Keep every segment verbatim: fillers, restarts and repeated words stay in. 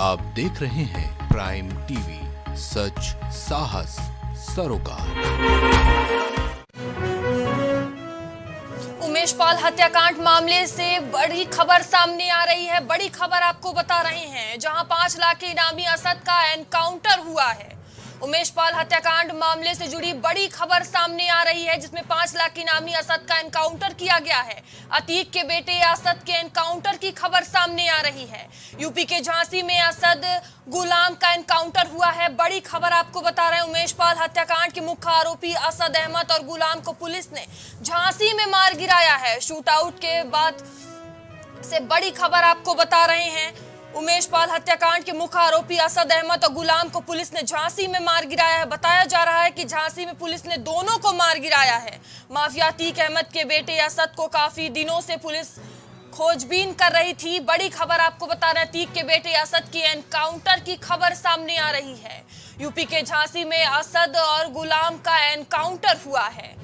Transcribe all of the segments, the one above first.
आप देख रहे हैं प्राइम टीवी, सच साहस सरोकार। उमेश पाल हत्याकांड मामले से बड़ी खबर सामने आ रही है। बड़ी खबर आपको बता रहे हैं, जहां पांच लाख के इनामी असद का एनकाउंटर हुआ है। उमेश पाल हत्याकांड मामले से जुड़ी बड़ी खबर सामने आ रही है, जिसमें पांच लाख इनामी असद का एनकाउंटर किया गया है। अतीक के बेटे असद के एनकाउंटर की खबर सामने आ रही है। यूपी के झांसी में असद गुलाम का एनकाउंटर हुआ है। बड़ी खबर आपको बता रहे हैं, उमेश पाल हत्याकांड के मुख्य आरोपी असद अहमद और गुलाम को पुलिस ने झांसी में मार गिराया है। शूटआउट के बाद से बड़ी खबर आपको बता रहे हैं, उमेश पाल हत्याकांड के मुख्य आरोपी असद अहमद और गुलाम को पुलिस ने झांसी में मार गिराया है। बताया जा रहा है कि झांसी में पुलिस ने दोनों को मार गिराया है। माफिया अतीक अहमद के बेटे असद को काफी दिनों से पुलिस खोजबीन कर रही थी। बड़ी खबर आपको बता रहे हैं, अतीक के बेटे असद की एनकाउंटर की खबर सामने आ रही है। यूपी के झांसी में असद और गुलाम का एनकाउंटर हुआ है।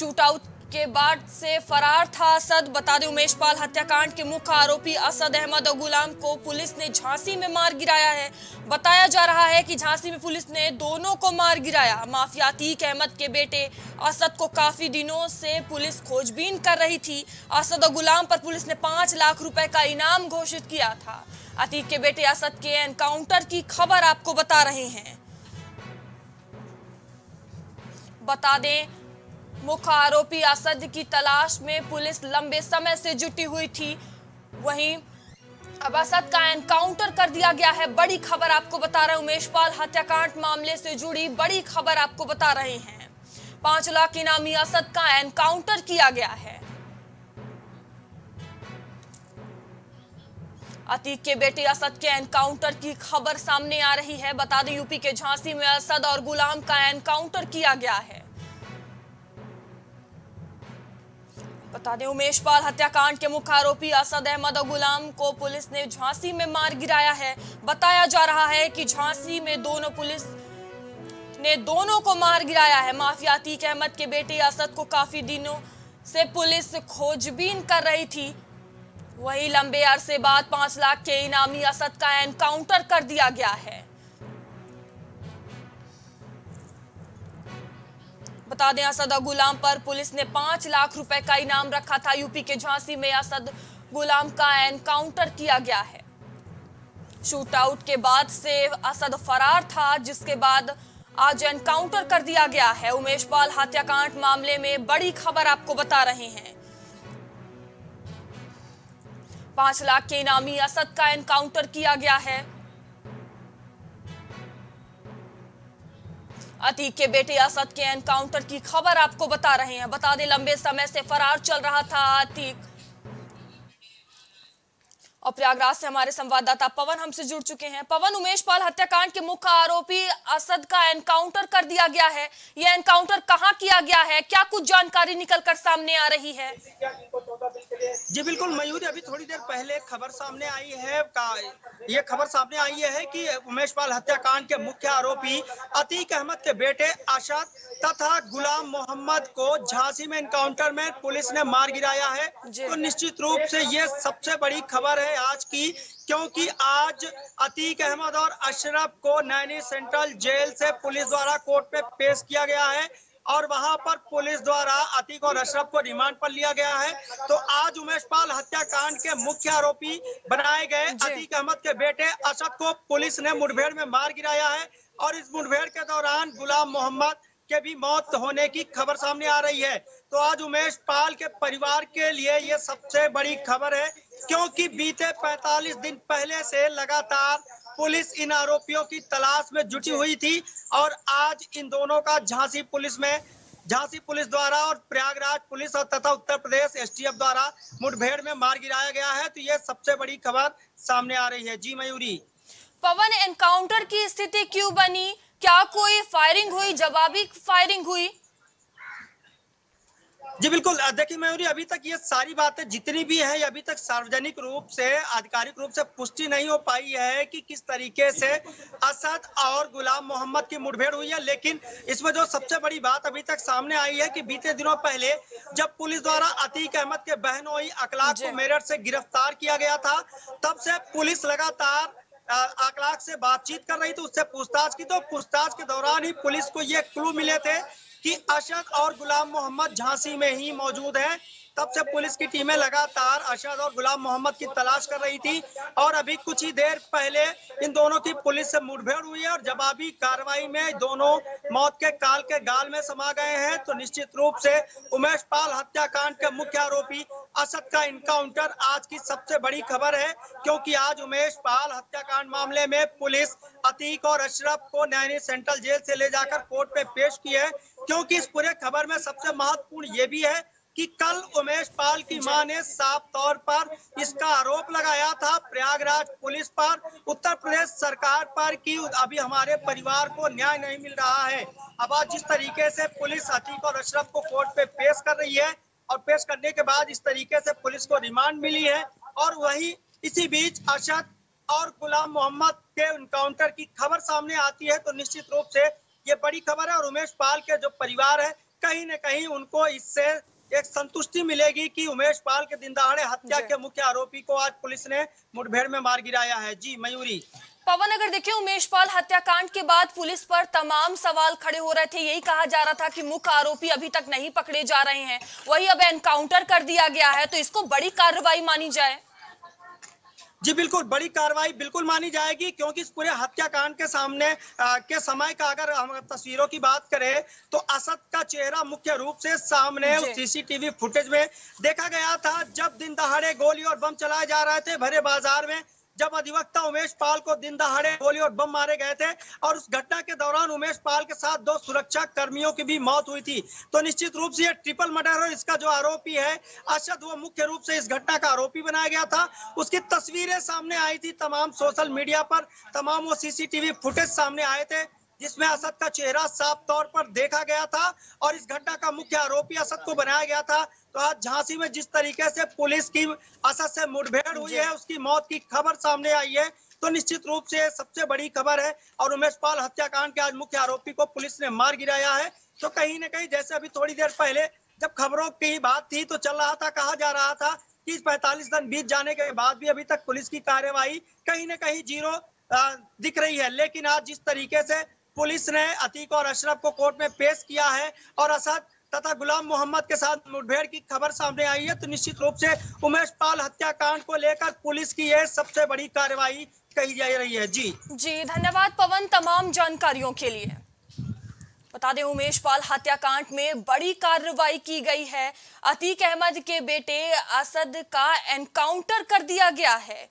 शूटआउट के बाद से फरार था असद। बता दें, उमेश पाल हत्याकांड के मुख्य आरोपी असद अहमद और गुलाम को पुलिस ने झांसी में मार गिराया है। बताया जा रहा है कि झांसी में पुलिस ने दोनों को मार गिराया। माफिया अतीक अहमद के बेटे असद को काफी दिनों से पुलिस खोजबीन कर रही थी। असद और गुलाम पर पुलिस ने पांच लाख रुपए का इनाम घोषित किया था। अतीक के बेटे असद के एनकाउंटर की खबर आपको बता रहे हैं। बता दें, मुख्य आरोपी असद की तलाश में पुलिस लंबे समय से जुटी हुई थी। वहीं अब असद का एनकाउंटर कर दिया गया है। बड़ी खबर आपको बता रहे हैं, उमेश पाल हत्याकांड मामले से जुड़ी बड़ी खबर आपको बता रहे हैं। पांच लाख इनामी असद का एनकाउंटर किया गया है। अतीक के बेटे असद के एनकाउंटर की खबर सामने आ रही है। बता दें, यूपी के झांसी में असद और गुलाम का एनकाउंटर किया गया है। बता दें, उमेश पाल हत्याकांड के मुख्य आरोपी असद अहमद और गुलाम को पुलिस ने झांसी में मार गिराया है। बताया जा रहा है कि झांसी में दोनों पुलिस ने दोनों को मार गिराया है। माफिया अतीक अहमद के बेटे असद को काफी दिनों से पुलिस खोजबीन कर रही थी। वहीं लंबे अरसे बाद पांच लाख के इनामी असद का एनकाउंटर कर दिया गया है। बता दें, असद और गुलाम पर पुलिस ने पांच लाख रुपए का इनाम रखा था। यूपी के झांसी में असद गुलाम का एनकाउंटर किया गया है। शूटआउट के बाद से असद फरार था, जिसके बाद आज एनकाउंटर कर दिया गया है। उमेश पाल हत्याकांड मामले में बड़ी खबर आपको बता रहे हैं। पांच लाख के इनामी असद का एनकाउंटर किया गया है। अतीक के बेटे असद के एनकाउंटर की खबर आपको बता रहे हैं। बता दें, लंबे समय से फरार चल रहा था अतीक। और प्रयागराज से हमारे संवाददाता पवन हमसे जुड़ चुके हैं। पवन, उमेश पाल हत्याकांड के मुख्य आरोपी असद का एनकाउंटर कर दिया गया है। यह एनकाउंटर कहां किया गया है? क्या कुछ जानकारी निकलकर सामने आ रही है? जी बिल्कुल मयूरी, अभी थोड़ी देर पहले खबर सामने आई है। ये खबर सामने आई है कि उमेश पाल हत्याकांड के मुख्य आरोपी अतीक अहमद के बेटे असद तथा गुलाम मोहम्मद को झांसी में एनकाउंटर में पुलिस ने मार गिराया है। तो निश्चित रूप से ये सबसे बड़ी खबर है आज की, क्योंकि आज अतीक अहमद और अशरफ को नैनी सेंट्रल जेल से पुलिस द्वारा कोर्ट में पेश किया गया है और वहां पर पुलिस द्वारा अतीक और अशरफ को रिमांड पर लिया गया है। तो आज उमेश पाल हत्याकांड के मुख्य आरोपी बनाए गए अतीक अहमद के बेटे असद को पुलिस ने मुठभेड़ में मार गिराया है और इस मुठभेड़ के दौरान गुलाम मोहम्मद के भी मौत होने की खबर सामने आ रही है। तो आज उमेश पाल के परिवार के लिए ये सबसे बड़ी खबर है, क्योंकि बीते पैंतालीस दिन पहले से लगातार पुलिस इन आरोपियों की तलाश में जुटी हुई थी और आज इन दोनों का झांसी पुलिस में झांसी पुलिस द्वारा और प्रयागराज पुलिस और तथा उत्तर प्रदेश एसटीएफ द्वारा मुठभेड़ में मार गिराया गया है। तो ये सबसे बड़ी खबर सामने आ रही है। जी मयूरी। पवन, एनकाउंटर की स्थिति क्यों बनी? क्या कोई फायरिंग हुई, जवाबी फायरिंग हुई? जी बिल्कुल। देखिए मयूरी, अभी तक ये सारी बातें जितनी भी है अभी तक सार्वजनिक रूप से आधिकारिक रूप से पुष्टि नहीं हो पाई है कि किस तरीके से असद और गुलाम मोहम्मद की मुठभेड़ हुई है। लेकिन इसमें जो सबसे बड़ी बात अभी तक सामने आई है कि बीते दिनों पहले जब पुलिस द्वारा अतीक अहमद के बहनोई अखलाक को मेरठ से गिरफ्तार किया गया था, तब से पुलिस लगातार अखलाक से बातचीत कर रही थी, उससे पूछताछ की। तो पूछताछ के दौरान ही पुलिस को ये क्लू मिले थे कि असद और गुलाम मोहम्मद झांसी में ही मौजूद है। तब से पुलिस की टीमें लगातार असद और गुलाम मोहम्मद की तलाश कर रही थी और अभी कुछ ही देर पहले इन दोनों की पुलिस से मुठभेड़ हुई है और जवाबी कार्रवाई में दोनों मौत के काल के गाल में समा गए हैं। तो निश्चित रूप से उमेश पाल हत्याकांड के मुख्य आरोपी असद का इनकाउंटर आज की सबसे बड़ी खबर है, क्योंकि आज उमेश पाल हत्याकांड मामले में पुलिस अतीक और अशरफ को नैनी सेंट्रल जेल से ले जाकर कोर्ट में पेश की है। क्योंकि इस पूरे खबर में सबसे महत्वपूर्ण ये भी है कि कल उमेश पाल की मां ने साफ तौर पर इसका आरोप लगाया था प्रयागराज पुलिस पर, उत्तर प्रदेश सरकार पर, कि अभी हमारे परिवार को न्याय नहीं मिल रहा है। अब आज जिस तरीके से पुलिस अतीक और अशरफ को कोर्ट पे पेश कर रही है और पेश करने के बाद इस तरीके से पुलिस को रिमांड मिली है, और वही इसी बीच असद और गुलाम मोहम्मद के इनकाउंटर की खबर सामने आती है, तो निश्चित रूप से ये बड़ी खबर है। और उमेश पाल के जो परिवार है कहीं न कहीं उनको इससे एक संतुष्टि मिलेगी कि उमेश पाल के दिनदहाड़े हत्या के मुख्य आरोपी को आज पुलिस ने मुठभेड़ में मार गिराया है। जी मयूरी। पवन, अगर देखें उमेश पाल हत्याकांड के बाद पुलिस पर तमाम सवाल खड़े हो रहे थे, यही कहा जा रहा था कि मुख्य आरोपी अभी तक नहीं पकड़े जा रहे हैं, वही अब एनकाउंटर कर दिया गया है, तो इसको बड़ी कार्रवाई मानी जाए। जी बिल्कुल, बड़ी कार्रवाई बिल्कुल मानी जाएगी, क्योंकि इस पूरे हत्याकांड के सामने आ, के समय का अगर हम तस्वीरों की बात करें तो असद का चेहरा मुख्य रूप से सामने सीसीटीवी फुटेज में देखा गया था। जब दिन दहाड़े गोली और बम चलाए जा रहे थे भरे बाजार में, जब अधिवक्ता उमेश पाल को दिन दहाड़े गोली और बम मारे गए थे, और उस घटना के दौरान उमेश पाल के साथ दो सुरक्षा कर्मियों की भी मौत हुई थी, तो निश्चित रूप से यह ट्रिपल मर्डर और इसका जो आरोपी है असद, वो मुख्य रूप से इस घटना का आरोपी बनाया गया था। उसकी तस्वीरें सामने आई थी तमाम सोशल मीडिया पर, तमाम वो सीसीटीवी फुटेज सामने आए थे जिसमें असद का चेहरा साफ तौर पर देखा गया था और इस घटना का मुख्य आरोपी असद को बनाया गया था। तो आज झांसी में जिस तरीके से पुलिस की असद से मुठभेड़ हुई है, उसकी मौत की खबर सामने आई है, तो निश्चित रूप से सबसे बड़ी खबर है। और उमेश पाल हत्याकांड के आज मुख्य आरोपी को पुलिस ने मार गिराया है, तो कहीं ना कहीं जैसे अभी थोड़ी देर पहले जब खबरों की बात थी तो चल रहा था, कहा जा रहा था कि पैंतालीस दिन बीत जाने के बाद भी अभी तक पुलिस की कार्यवाही कहीं ना कहीं जीरो दिख रही है। लेकिन आज जिस तरीके से पुलिस ने अतीक और अशरफ को कोर्ट में पेश किया है और असद तथा गुलाम मोहम्मद के साथ मुठभेड़ की खबर सामने आई है, तो निश्चित रूप से उमेश पाल हत्याकांड को लेकर पुलिस की यह सबसे बड़ी कार्रवाई कही जा रही है। जी जी धन्यवाद पवन तमाम जानकारियों के लिए। बता दें उमेश पाल हत्याकांड में बड़ी कार्रवाई की गई है, अतीक अहमद के बेटे असद का एनकाउंटर कर दिया गया है।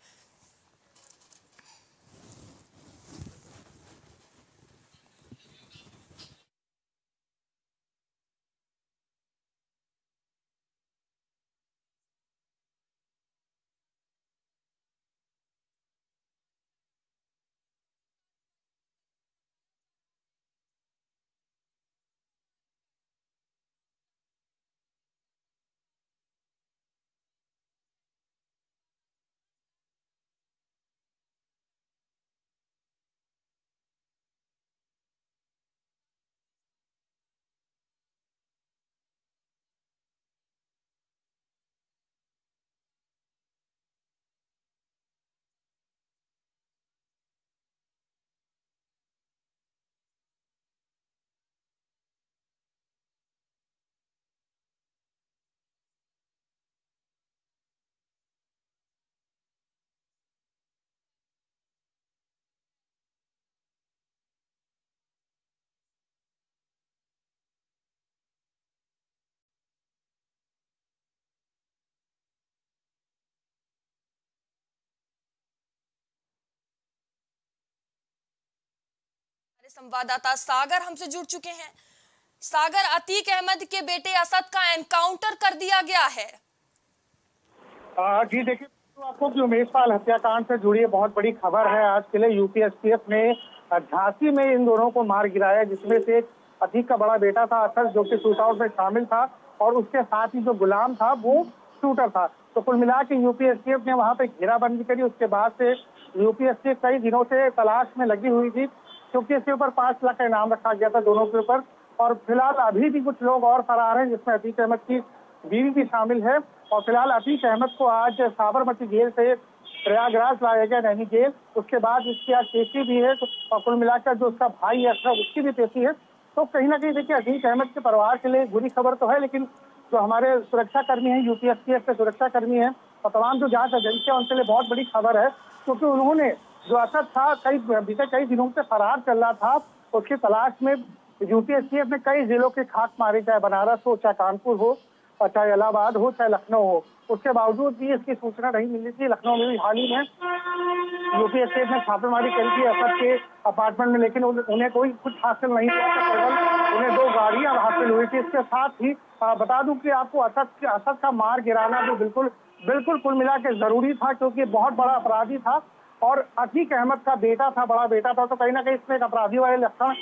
संवाददाता सागर हमसे जुड़ चुके हैं। सागर, अतीक अहमद के बेटे असद का एनकाउंटर कर दिया गया है। आ, जी देखिए तो आपको कि उमेश पाल हत्याकांड से जुड़ी बहुत बड़ी खबर है। आज के लिए यूपीएसटीएफ ने झांसी में इन दोनों को मार गिराया, जिसमें से अतीक का बड़ा बेटा था असद जो कि शूटआउट में शामिल था और उसके साथ ही जो गुलाम था वो शूटर था। तो कुल मिला के यूपीएसटीएफ ने वहाँ पे घेराबंदी करी। उसके बाद से यूपीएसटीएफ कई दिनों से तलाश में लगी हुई थी क्योंकि इसके ऊपर पांच लाख का इनाम रखा गया था दोनों के ऊपर। और फिलहाल अभी भी कुछ लोग और फरार हैं जिसमें अतीक अहमद की बीवी भी शामिल है। और फिलहाल अतीक अहमद को आज साबरमती जेल से प्रयागराज लाया गया, नैनी जेल। उसके बाद इसकी आज पेशी भी है और कुल मिलाकर जो उसका भाई है अशरफ उसकी भी पेशी है। तो कहीं ना कहीं देखिए अतीक अहमद के परिवार के लिए बुरी खबर तो है, लेकिन जो हमारे सुरक्षाकर्मी हैं, यूपीएसटीएफ के सुरक्षाकर्मी हैं और तमाम जो जांच एजेंसियां, उनके लिए बहुत बड़ी खबर है क्योंकि उन्होंने जो असद था कई बीते कई दिनों से फरार चल रहा था, उसकी तलाश में यूपीएसटीएफ ने कई जिलों के खाक मारे, चाहे बनारस हो, चाहे कानपुर हो, चाहे इलाहाबाद हो, चाहे लखनऊ हो। उसके बावजूद भी इसकी सूचना नहीं मिली थी। लखनऊ में भी हाल ही में यूपीएसटीएफ ने छापेमारी करी थी असद के अपार्टमेंट में, लेकिन उन्हें कोई कुछ हासिल नहीं हुआ था, केवल उन्हें दो गाड़ियां हासिल हुई थी। इसके साथ ही बता दूं कि आपको असद असद का मार गिराना भी बिल्कुल बिल्कुल कुल मिला के जरूरी था क्योंकि बहुत बड़ा अपराधी था और अतीक अहमद का बेटा था, बड़ा बेटा था। तो कहीं ना कहीं इसमें एक अपराधी वाले लक्षण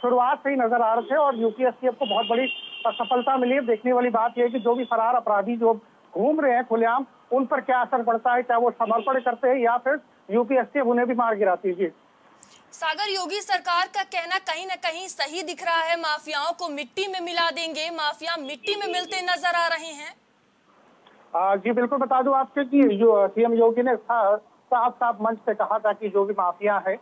शुरुआत से ही नजर आ रहे थे और यूपीएसटीएफ को बहुत बड़ी सफलता मिली है। देखने वाली बात यह है कि जो भी फरार अपराधी जो घूम रहे हैं खुलेआम, उन पर क्या असर पड़ता है, चाहे वो समर्पण करते हैं या फिर यूपीएसटीएफ उन्हें भी मार गिराती है। सागर, योगी सरकार का कहना कहीं ना कहीं सही दिख रहा है, माफियाओं को मिट्टी में मिला देंगे, माफिया मिट्टी में मिलते नजर आ रहे हैं। आ, जी बिल्कुल, बता दूं आपके कि जो सीएम योगी ने साफ साफ मंच से कहा था कि जो भी माफिया है,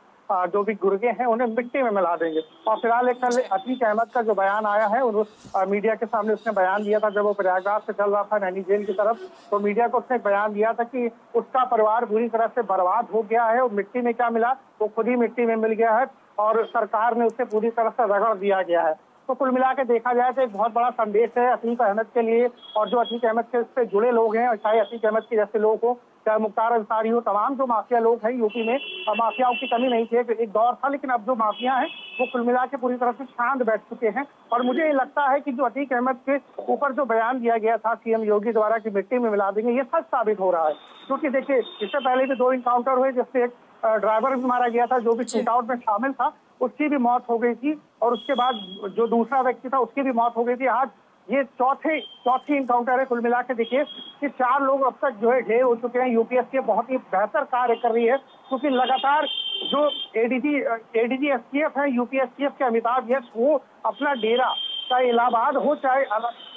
जो भी गुर्गे हैं, उन्हें मिट्टी में मिला देंगे। और फिलहाल एक कल अतीक अहमद का जो बयान आया है, उन्होंने मीडिया के सामने उसने बयान दिया था जब वो प्रयागराज से चल रहा था नैनी जेल की तरफ, तो मीडिया को उसने बयान दिया था कि उसका परिवार पूरी तरह से बर्बाद हो गया है और मिट्टी में क्या मिला, वो खुद ही मिट्टी में मिल गया है और सरकार ने उसे पूरी तरह से रगड़ दिया गया है। तो कुल मिला के देखा जाए तो एक बहुत बड़ा संदेश है अतीक अहमद के लिए और जो अतीक अहमद के से जुड़े लोग हैं, चाहे अतीक अहमद के जैसे लोग हो, चाहे मुख्तार अंसारी हो, तमाम जो माफिया लोग हैं यूपी में। अब माफियाओं की कमी नहीं थी, एक दौर था, लेकिन अब जो माफिया हैं वो कुल मिला के पूरी तरह से शांत बैठ चुके हैं। और मुझे ये लगता है कि जो अतीक अहमद के ऊपर जो बयान दिया गया था सीएम योगी द्वारा कि मिट्टी में मिला देंगे, ये सच साबित हो रहा है क्योंकि देखिए इससे पहले भी दो इनकाउंटर हुए जिससे एक ड्राइवर भी मारा गया था जो भी शूटआउट में शामिल था, उसकी भी मौत हो गई थी और उसके बाद जो दूसरा व्यक्ति था उसकी भी मौत हो गई थी। आज ये चौथे चौथी इनकाउंटर है। कुल मिला के देखिए कि चार लोग अब तक जो है ढेर हो चुके हैं। यूपीएसटीएफ बहुत ही बेहतर कार्य कर रही है क्योंकि लगातार जो एडीजी एडीजी एसटीएफ है यूपीएसटीएफ के अमिताभ यश, वो अपना डेरा चाहे इलाहाबाद हो चाहे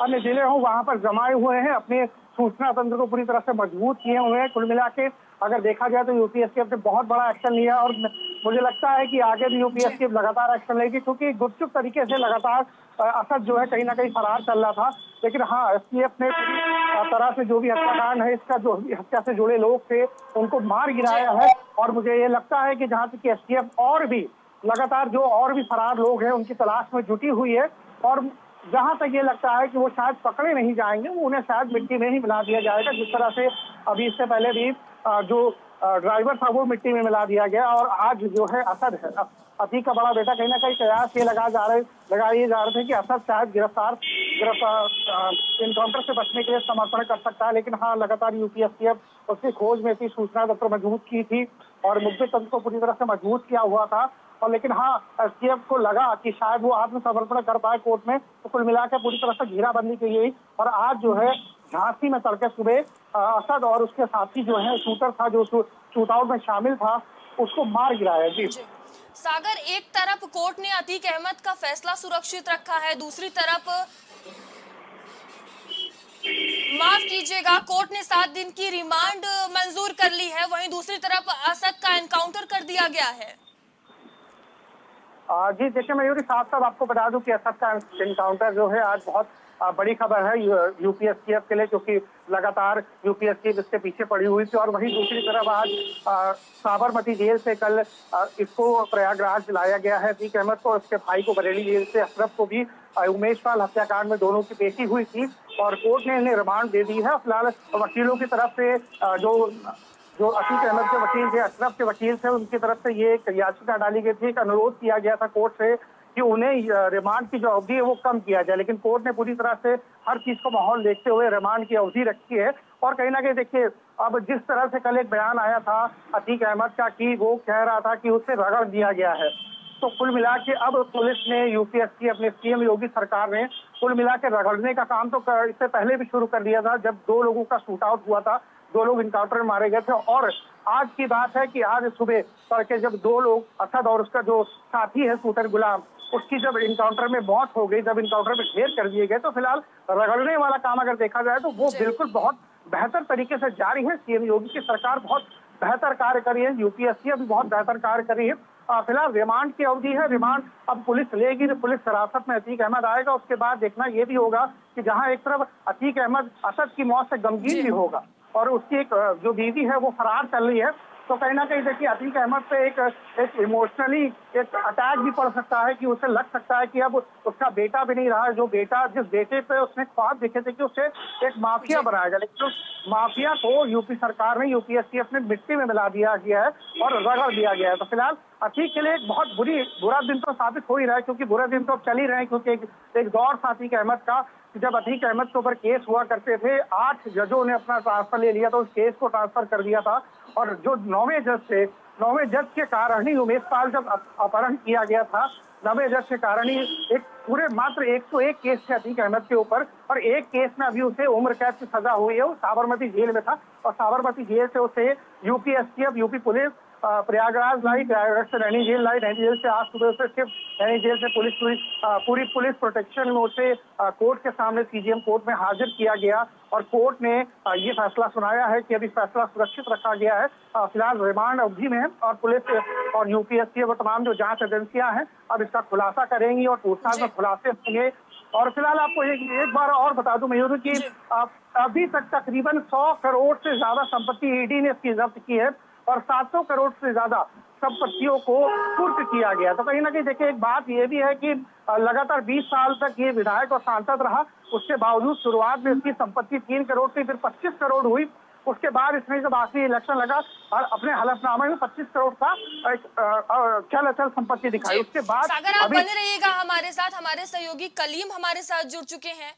अन्य जिले हो वहाँ पर जमाए हुए हैं, अपने सूचना तंत्र को पूरी तरह से मजबूत किए हुए हैं। कुल मिला के अगर देखा जाए तो यूपीएसटीएफ ने बहुत बड़ा एक्शन लिया और मुझे लगता है कि आगे भी यूपीएसटीएफ लगातार एक्शन लेगी क्योंकि गुपचुप तरीके से लगातार असद जो है कहीं ना कहीं फरार चल रहा था। लेकिन हाँ, एसटीएफ ने तरह से जो भी हत्याकांड है, इसका जो हत्या से जुड़े लोग थे उनको मार गिराया है और मुझे ये लगता है कि जहाँ तक एसटीएफ और भी लगातार जो और भी फरार लोग हैं उनकी तलाश में जुटी हुई है और जहाँ तक ये लगता है कि वो शायद पकड़े नहीं जाएंगे, वो उन्हें शायद मिट्टी में ही मिला दिया जाएगा जिस तरह से अभी इससे पहले भी जो ड्राइवर था वो मिट्टी में मिला दिया गया। और आज जो है असद है, अतीक का बड़ा बेटा, कहीं ना कहीं कयास ये लगा जा रहे लगाए जा रहे थे कि असद शायद गिरफ्तार गिरफ्तार इनकाउंटर से बचने के लिए समर्पण कर सकता है। लेकिन हाँ, लगातार यूपीएसटीएफ उसकी खोज में थी, सूचना तंत्र मजबूत की थी और मुद्दे तंत्र को पूरी तरह से मजबूत किया हुआ था। और लेकिन हाँ, एसटीएफ को लगा कि शायद वो आत्मसमर्पण कर पाए कोर्ट में, तो कुल मिला के पूरी तरह से घेराबंदी की गई। और आज जो है झांसी में तड़के सुबह असद और उसके साथी जो है शूटर था जो शूटआउट में शामिल था, उसको मार गिराया। जी सागर, एक तरफ कोर्ट ने अतीक अहमद का फैसला सुरक्षित रखा है, दूसरी तरफ माफ कीजिएगा कोर्ट ने सात दिन की रिमांड मंजूर कर ली है, वहीं दूसरी तरफ असद का एनकाउंटर कर दिया गया है। जी देखिए मयूरी साहब साहब आपको बता दूं कि असद का इनकाउंटर जो है आज बहुत बड़ी खबर है यू, यूपीएसटीएफ के लिए क्योंकि लगातार यूपीएसटीएफ इसके पीछे पड़ी हुई थी। और वहीं दूसरी तरफ आज साबरमती जेल से कल आ, इसको प्रयागराज लाया गया है अतीक अहमद को, उसके भाई को बरेली जेल से, अशरफ को भी। उमेश पाल हत्याकांड में दोनों की पेशी हुई थी और कोर्ट ने इन्हें रिमांड दे दी है। फिलहाल वकीलों की तरफ से आ, जो जो अतीक अहमद के वकील थे, अशरफ के वकील थे, उनकी तरफ से ये एक याचिका डाली गई थी, एक अनुरोध किया गया था कोर्ट से कि उन्हें रिमांड की जो अवधि है वो कम किया जाए, लेकिन कोर्ट ने पूरी तरह से हर चीज को माहौल देखते हुए रिमांड की अवधि रखी है। और कहीं ना कहीं देखिए अब जिस तरह से कल एक बयान आया था अतीक अहमद का कि वो कह रहा था कि उससे रगड़ दिया गया है, तो कुल मिला के अब पुलिस ने यूपीएससी अपने सीएम योगी सरकार ने कुल मिला के रगड़ने का काम तो इससे पहले भी शुरू कर दिया था, जब दो लोगों का शूट आउट हुआ था, दो लोग इनकाउंटर मारे गए थे। और आज की बात है कि आज सुबह तड़के जब दो लोग, असद और उसका जो साथी है शूटर गुलाम, उसकी जब इनकाउंटर में मौत हो गई, जब इनकाउंटर में ढेर कर दिए गए, तो फिलहाल रगड़ने वाला काम अगर देखा जाए तो वो बिल्कुल बहुत बेहतर तरीके से जारी है। सीएम योगी की सरकार बहुत बेहतर कार्य कर रही है, यूपीएससी भी बहुत बेहतर कार्य कर रही है। फिलहाल रिमांड की अवधि है, रिमांड अब पुलिस लेगी, पुलिस हिरासत में अतीक अहमद आएगा। उसके बाद देखना ये भी होगा कि जहां एक तरफ अतीक अहमद असद की मौत से गमगीन भी होगा और उसकी एक जो बीवी है वो फरार चल रही है, तो कहीं ना कहीं देखिए अतीक अहमद पे एक एक इमोशनली एक अटैक भी पड़ सकता है कि उसे लग सकता है कि अब उसका बेटा भी नहीं रहा, जो बेटा जिस बेटे पे उसने ख्वाब देखे थे कि उसे एक माफिया बनाया जाए, लेकिन उस माफिया को यूपी सरकार ने, यूपीएससी अपने मिट्टी में मिला दिया गया है और रगड़ दिया गया है। तो फिलहाल अतीक के लिए एक बहुत बुरी बुरा दिन तो साबित हो ही रहा है, क्योंकि बुरा दिन तो अब चल ही रहे हैं, क्योंकि एक, एक दौर था अतीक अहमद का, जब अतीक अहमद के ऊपर केस हुआ करते थे, आठ जजों ने अपना ट्रांसफर ले लिया था, उस केस को ट्रांसफर कर दिया था। और जो नौवें जज थे, नौवें जज के कारण ही उमेश पाल जब अपहरण किया गया था, नौवें जज के कारण ही एक पूरे मात्र एक सौ एक केस थे अतीक अहमद के ऊपर, और एक केस में अभी उसे उम्र कैद की सजा हुई है। वो साबरमती जेल में था और साबरमती जेल से उसे यूपीएससी, अब यूपी पुलिस प्रयागराज लाई, प्रयागराज से नैनी जेल लाई, नैनी जेल से आज सुबह उसे सिर्फ नैनी जेल से पुलिस पूरी पुलिस प्रोटेक्शन में उसे कोर्ट के सामने सीजीएम कोर्ट में हाजिर किया गया और कोर्ट ने ये फैसला सुनाया है कि अभी फैसला सुरक्षित रखा गया है। फिलहाल रिमांड अवधि में है और पुलिस और यूपीएससी और तमाम जो जांच एजेंसियां हैं अब इसका खुलासा करेंगी और पूछताछ में खुलासे होंगे। और फिलहाल आपको एक, एक बार और बता दूं मयूर की अभी तक तकरीबन सौ करोड़ से ज्यादा संपत्ति ईडी ने इसकी जब्त की है और सात सौ करोड़ से ज्यादा संपत्तियों को कुर्क किया गया। तो कहीं ना कहीं देखिए एक बात ये भी है कि लगातार बीस साल तक ये विधायक और सांसद रहा, उसके बावजूद शुरुआत में इसकी संपत्ति तीन करोड़ की, फिर पच्चीस करोड़ हुई, उसके बाद इसमें जब आखिरी इलेक्शन लगा और अपने हलफनामे में पच्चीस करोड़ का चल अचल संपत्ति दिखाई। उसके बाद अगर आप बने रहिएगा हमारे साथ, हमारे सहयोगी कलीम हमारे साथ जुड़ चुके हैं।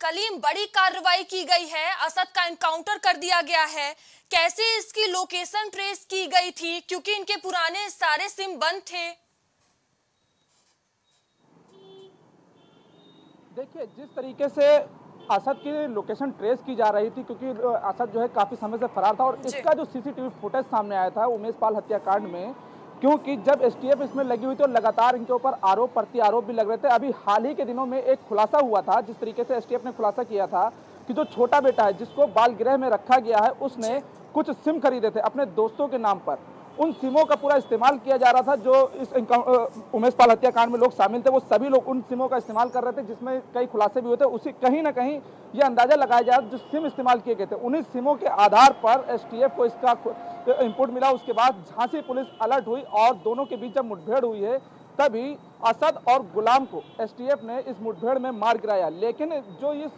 कलीम, बड़ी कार्रवाई की गई है, असद का एनकाउंटर कर दिया गया है, कैसे इसकी लोकेशन ट्रेस की गई थी क्योंकि इनके पुराने सारे सिम बंद थे? देखिए जिस तरीके से असद की लोकेशन ट्रेस की जा रही थी, क्योंकि असद जो है काफी समय से फरार था और इसका जो सीसीटीवी फुटेज सामने आया था उमेश पाल हत्याकांड में, क्योंकि जब एसटीएफ इसमें लगी हुई थी तो लगातार इनके ऊपर आरोप प्रति आरोप भी लग रहे थे। अभी हाल ही के दिनों में एक खुलासा हुआ था जिस तरीके से एसटीएफ ने खुलासा किया था कि जो छोटा बेटा है जिसको बाल गृह में रखा गया है उसने कुछ सिम खरीदे थे अपने दोस्तों के नाम पर, उन सिमों का पूरा इस्तेमाल किया जा रहा था। जो इस उमेश पाल हत्याकांड में लोग शामिल थे वो सभी लोग उन सिमों का इस्तेमाल कर रहे थे, जिसमें कई खुलासे भी हुए थे। उसी कहीं ना कहीं ये अंदाजा लगाया जा रहा था जो सिम इस्तेमाल किए गए थे उन्हीं सिमों के आधार पर एसटीएफ को इसका इनपुट मिला। उसके बाद झांसी पुलिस अलर्ट हुई और दोनों के बीच जब मुठभेड़ हुई है तभी असद और गुलाम को एसटीएफ ने इस मुठभेड़ में मार गिराया। लेकिन जो इस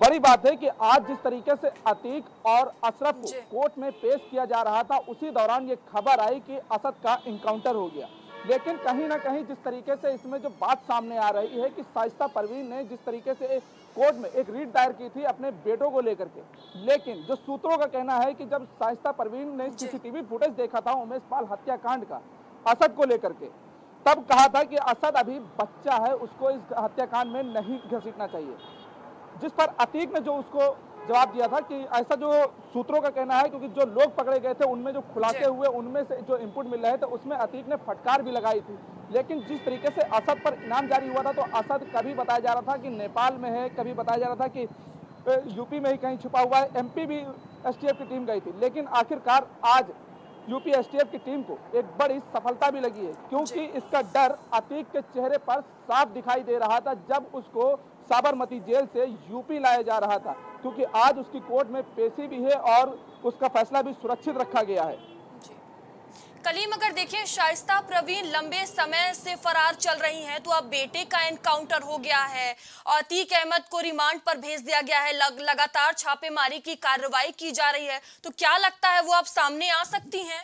बड़ी बात है कि आज जिस तरीके से अतीक और अशरफ को कोर्ट में पेश किया जा रहा था उसी दौरान ये खबर आई कि असद का इनकाउंटर हो गया। लेकिन कहीं ना कहीं जिस तरीके से इसमें जो बात सामने आ रही है कि शायस्ता परवीन ने जिस तरीके से कोर्ट में एक रीट दायर की थी अपने बेटों को लेकर के, लेकिन जो सूत्रों का कहना है कि जब शायस्ता परवीन ने सीसीटीवी फुटेज देखा था उमेश पाल हत्याकांड का असद को लेकर के, तब कहा था कि असद अभी बच्चा है, उसको इस हत्याकांड में नहीं घसीटना चाहिए, जिस पर अतीक ने जो उसको जवाब दिया था कि ऐसा जो सूत्रों का कहना है, क्योंकि जो लोग पकड़े गए थे उनमें जो खुलासे हुए उनमें से जो इनपुट मिल रहे थे उसमें अतीक ने फटकार भी लगाई थी। लेकिन जिस तरीके से असद पर इनाम जारी हुआ था तो असद कभी बताया जा रहा था कि नेपाल में है, कभी बताया जा रहा था कि यूपी में ही कहीं छुपा हुआ है, एमपी भी एसटीएफ की टीम गई थी। लेकिन आखिरकार आज यूपी एसटीएफ की टीम को एक बड़ी सफलता भी लगी है, क्योंकि इसका डर अतीक के चेहरे पर साफ दिखाई दे रहा था जब उसको साबरमती जेल से यूपी लाया जा रहा था, क्योंकि आज उसकी कोर्ट में पेशी भी है और उसका फैसला भी सुरक्षित रखा गया है। कलीम, अगर देखें शायस्ता परवीन लंबे समय से फरार चल रही हैं, तो अब बेटे का एनकाउंटर हो गया है और अतीक अहमद को रिमांड पर भेज दिया गया है, लग, लगातार छापेमारी की कार्रवाई की जा रही है, तो क्या लगता है वो अब सामने आ सकती हैं?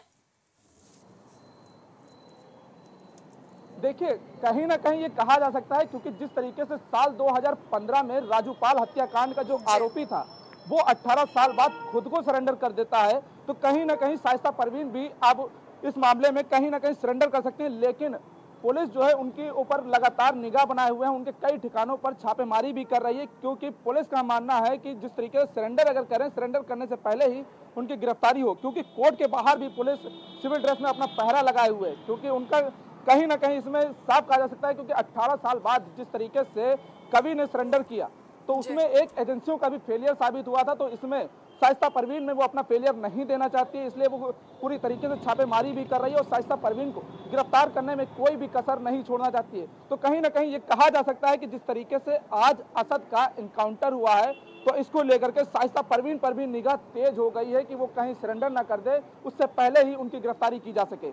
देखिए कहीं ना कहीं ये कहा जा सकता है, क्योंकि जिस तरीके से साल दो हज़ार पंद्रह में राजूपाल हत्याकांड का जो आरोपी था वो अठारह साल बाद खुद को सरेंडर कर देता है, तो कहीं ना कहीं शायस्ता परवीन भी अब इस मामले में कहीं ना कहीं सरेंडर कर सकते हैं। लेकिन पुलिस जो है उनके ऊपर लगातार निगाह बनाए हुए हैं, उनके कई ठिकानों पर छापेमारी भी कर रही है, क्योंकि पुलिस का मानना है कि जिस तरीके से सरेंडर अगर करें, सरेंडर करने से पहले ही उनकी गिरफ्तारी हो, क्योंकि कोर्ट के बाहर भी पुलिस सिविल ड्रेस में अपना पहरा लगाए हुए है, क्योंकि उनका कहीं ना कहीं इसमें साफ कहा जा सकता है, क्योंकि अट्ठारह साल बाद जिस तरीके से कवि ने सरेंडर किया तो उसमें एक एजेंसियों का भी फेलियर साबित हुआ था, तो इसमें शायस्ता परवीन में वो अपना फेलियर नहीं देना चाहती है, इसलिए वो पूरी तरीके से छापेमारी भी कर रही है और शायस्ता परवीन को गिरफ्तार करने में कोई भी कसर नहीं छोड़ना चाहती है। तो कहीं ना कहीं ये कहा जा सकता है कि जिस तरीके से आज असद का इनकाउंटर हुआ है तो इसको लेकर के शायस्ता परवीन पर भी निगाह तेज हो गई है कि वो कहीं सरेंडर ना कर दे, उससे पहले ही उनकी गिरफ्तारी की जा सके।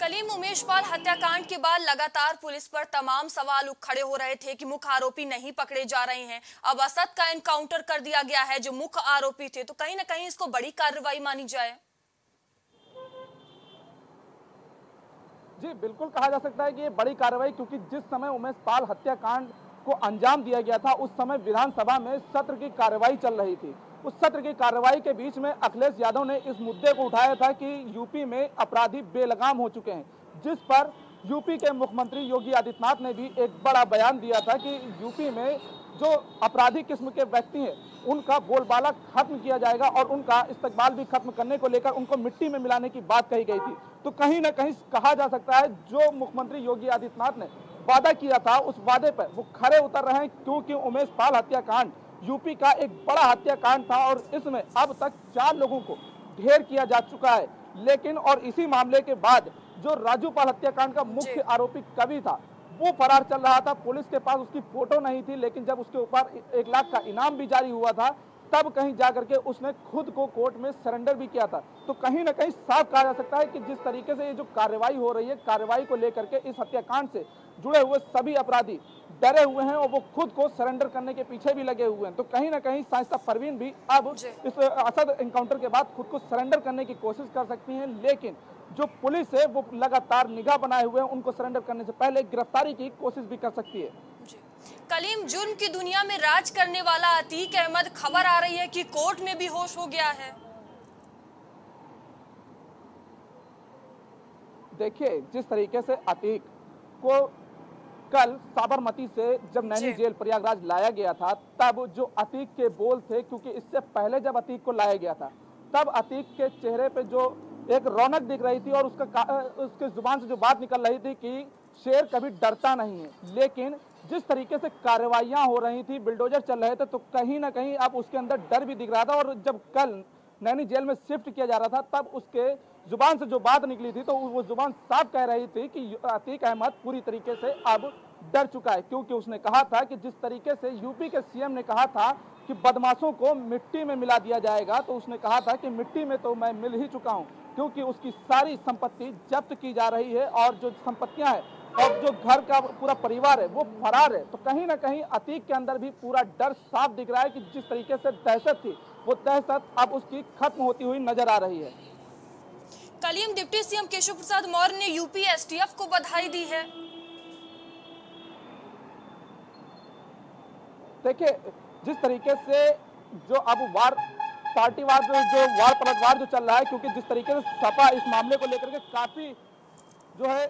कलीम, उमेश पाल हत्याकांड के बाद लगातार पुलिस पर तमाम सवाल खड़े हो रहे थे कि मुख्य आरोपी नहीं पकड़े जा रहे हैं, अब असद का एनकाउंटर कर दिया गया है जो मुख्य आरोपी थे, तो कहीं ना कहीं इसको बड़ी कार्रवाई मानी जाए। जी बिल्कुल कहा जा सकता है कि ये बड़ी कार्रवाई, क्योंकि जिस समय उमेश पाल हत्याकांड को अंजाम दिया गया था उस समय विधानसभा में सत्र की कार्रवाई चल रही थी, उस सत्र की कार्रवाई के बीच में अखिलेश यादव ने इस मुद्दे को उठाया था कि यूपी में अपराधी बेलगाम हो चुके हैं, जिस पर यूपी के मुख्यमंत्री योगी आदित्यनाथ ने भी एक बड़ा बयान दिया था कि यूपी में जो अपराधी किस्म के व्यक्ति हैं उनका बोलबाला खत्म किया जाएगा और उनका इस्तकबाल भी खत्म करने को लेकर उनको मिट्टी में मिलाने की बात कही गई थी। तो कहीं ना कहीं कहा जा सकता है जो मुख्यमंत्री योगी आदित्यनाथ ने वादा किया था उस वादे पर वो खरे उतर रहे हैं, क्योंकि उमेश पाल हत्याकांड यूपी का एक बड़ा हत्याकांड था और इसमें अब तक चार लोगों को ढेर किया जा चुका है, लेकिन और इसी मामले के बाद जो राजूपाल हत्याकांड का मुख्य आरोपी कवि था वो फरार चल रहा था, पुलिस के पास उसकी फोटो नहीं थी, लेकिन जब उसके ऊपर एक लाख का इनाम भी जारी हुआ था तब कहीं जाकर के उसने खुद को कोर्ट में सरेंडर भी किया था। तो कहीं ना कहीं साफ कहा जा सकता है कि जिस तरीके से ये जो कार्रवाई हो रही है, कार्रवाई को लेकर के इस हत्याकांड से जुड़े हुए सभी अपराधी डरे हुए हैं और वो खुद को सरेंडर करने के पीछे भी लगे हुए हैं। तो कहीं ना कहीं शायस्ता परवीन भी अब इस असद एनकाउंटर के बाद खुद को सरेंडर करने की कोशिश कर सकती हैं, लेकिन जो पुलिस है वो लगातार निगाह बनाए हुए हैं, उनको सरेंडर करने से पहले गिरफ्तारी की कोशिश भी कर सकती है। कलीम, जुर्म की दुनिया में राज करने वाला अतीक अहमद खबर आ रही है कि कोर्ट में भी होश हो गया है। देखिए जिस तरीके से अतीक को कल साबरमती से जब नैनी जेल प्रयागराज लाया गया था तब जो अतीक के बोल थे, क्योंकि इससे पहले जब अतीक को लाया गया था तब अतीक के चेहरे पे जो एक रौनक दिख रही थी और उसका उसके जुबान से जो बात निकल रही थी कि शेर कभी डरता नहीं है, लेकिन जिस तरीके से कार्रवाइयाँ हो रही थी, बुलडोजर चल रहे थे, तो कहीं ना कहीं अब उसके अंदर डर भी दिख रहा था और जब कल नैनी जेल में शिफ्ट किया जा रहा था तब उसके जुबान से जो बात निकली थी तो वो जुबान साफ कह रही थी कि अतीक अहमद पूरी तरीके से अब डर चुका है, क्योंकि उसने कहा था कि जिस तरीके से यूपी के सीएम ने कहा था कि बदमाशों को मिट्टी में मिला दिया जाएगा, तो उसने कहा था कि मिट्टी में तो मैं मिल ही चुका हूँ, क्योंकि उसकी सारी संपत्ति जब्त की जा रही है और जो संपत्तियाँ हैं और जो घर का पूरा परिवार है वो फरार है। तो कहीं ना कहीं अतीक के अंदर भी पूरा डर साफ दिख रहा है कि जिस तरीके से दहशत थी वो दहशत अब उसकी खत्म होती हुई नजर आ रही है। कलीम, डिप्टी सीएम केशव प्रसाद मौर्य ने यूपी एसटीएफ को बधाई दी है। देखिए जिस तरीके से जो अब वार पार्टीवाद जो वार पलटवार जो चल रहा है, क्योंकि जिस तरीके से सपा इस मामले को लेकर के काफी जो है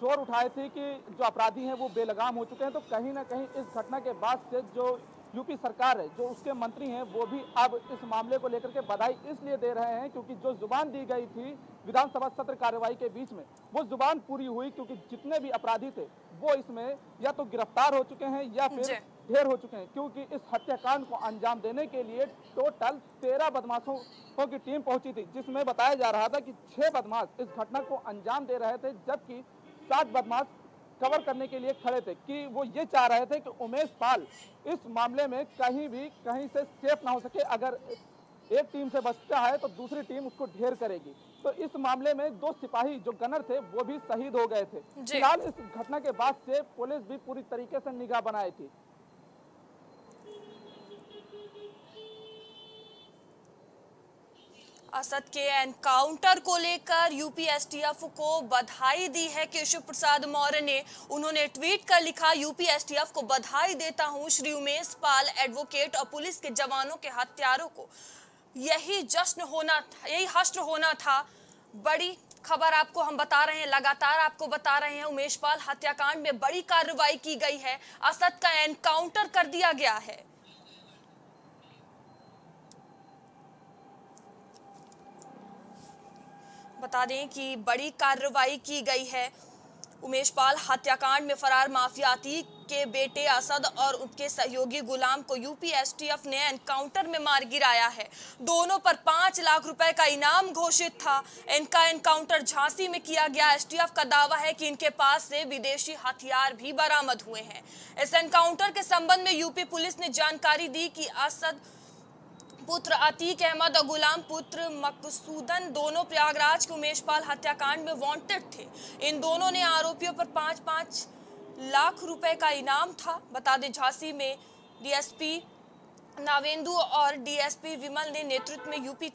शोर उठाए थे कि जो अपराधी हैं वो बेलगाम हो चुके हैं, तो कहीं ना कहीं इस घटना के बाद से जो यूपी सरकार है, जो उसके मंत्री हैं, वो भी अब इस मामले को लेकर के बधाई इसलिए दे रहे हैं क्योंकि जो जुबान दी गई थी विधानसभा सत्र कार्रवाई के बीच में वो जुबान पूरी हुई, क्योंकि जितने भी अपराधी थे वो इसमें या तो गिरफ्तार हो चुके हैं या फिर ढेर हो चुके हैं, क्योंकि इस हत्याकांड को अंजाम देने के लिए टोटल तेरह बदमाशों की टीम पहुंची थी, जिसमें बताया जा रहा था कि छह बदमाश इस घटना को अंजाम दे रहे थे, जबकि सात बदमाश कवर करने के लिए खड़े थे कि वो ये चाह रहे थे कि उमेश पाल इस मामले में कहीं भी कहीं से सेफ ना हो सके, अगर एक टीम से बचता है तो दूसरी टीम उसको ढेर करेगी। तो इस मामले में दो सिपाही जो गनर थे वो भी शहीद हो गए थे। फिलहाल इस घटना के बाद से पुलिस भी पूरी तरीके से निगाह बनाई थी। असद के एनकाउंटर को लेकर यूपी एसटीएफ को बधाई दी है केशव प्रसाद मौर्य ने। उन्होंने ट्वीट कर लिखा, यूपी एसटीएफ को बधाई देता हूं। श्री उमेश पाल, एडवोकेट और पुलिस के जवानों के हत्यारों को यही जश्न होना था, यही हश्र होना था। बड़ी खबर आपको हम बता रहे हैं, लगातार आपको बता रहे हैं, उमेश पाल हत्याकांड में बड़ी कार्रवाई की गई है, असद का एनकाउंटर कर दिया गया है। बता दें कि बड़ी कार्रवाई की गई है। उमेश पाल हत्याकांड में फरार माफिया अतीक के बेटे असद और उनके सहयोगी गुलाम को यूपीएसटीएफ ने एनकाउंटर में मार गिराया है। दोनों पर पांच लाख रुपए का इनाम घोषित था। इनका एनकाउंटर झांसी में किया गया। एसटीएफ का दावा है कि इनके पास से विदेशी हथियार भी बरामद हुए हैं। इस एनकाउंटर के संबंध में यूपी पुलिस ने जानकारी दी कि असद पुत्र अतीक अहमद और गुलाम पुत्र मकसूदन दोनों प्रयागराज के उमेश पाल हत्याकांड में वांटेड थे। इन दोनों ने आरोपियों पर पांच पांच लाख रुपए का इनाम था। बता दें झांसी में डीएसपी नावेंदु और डीएसपी विमल ने नेतृत्व में यूपी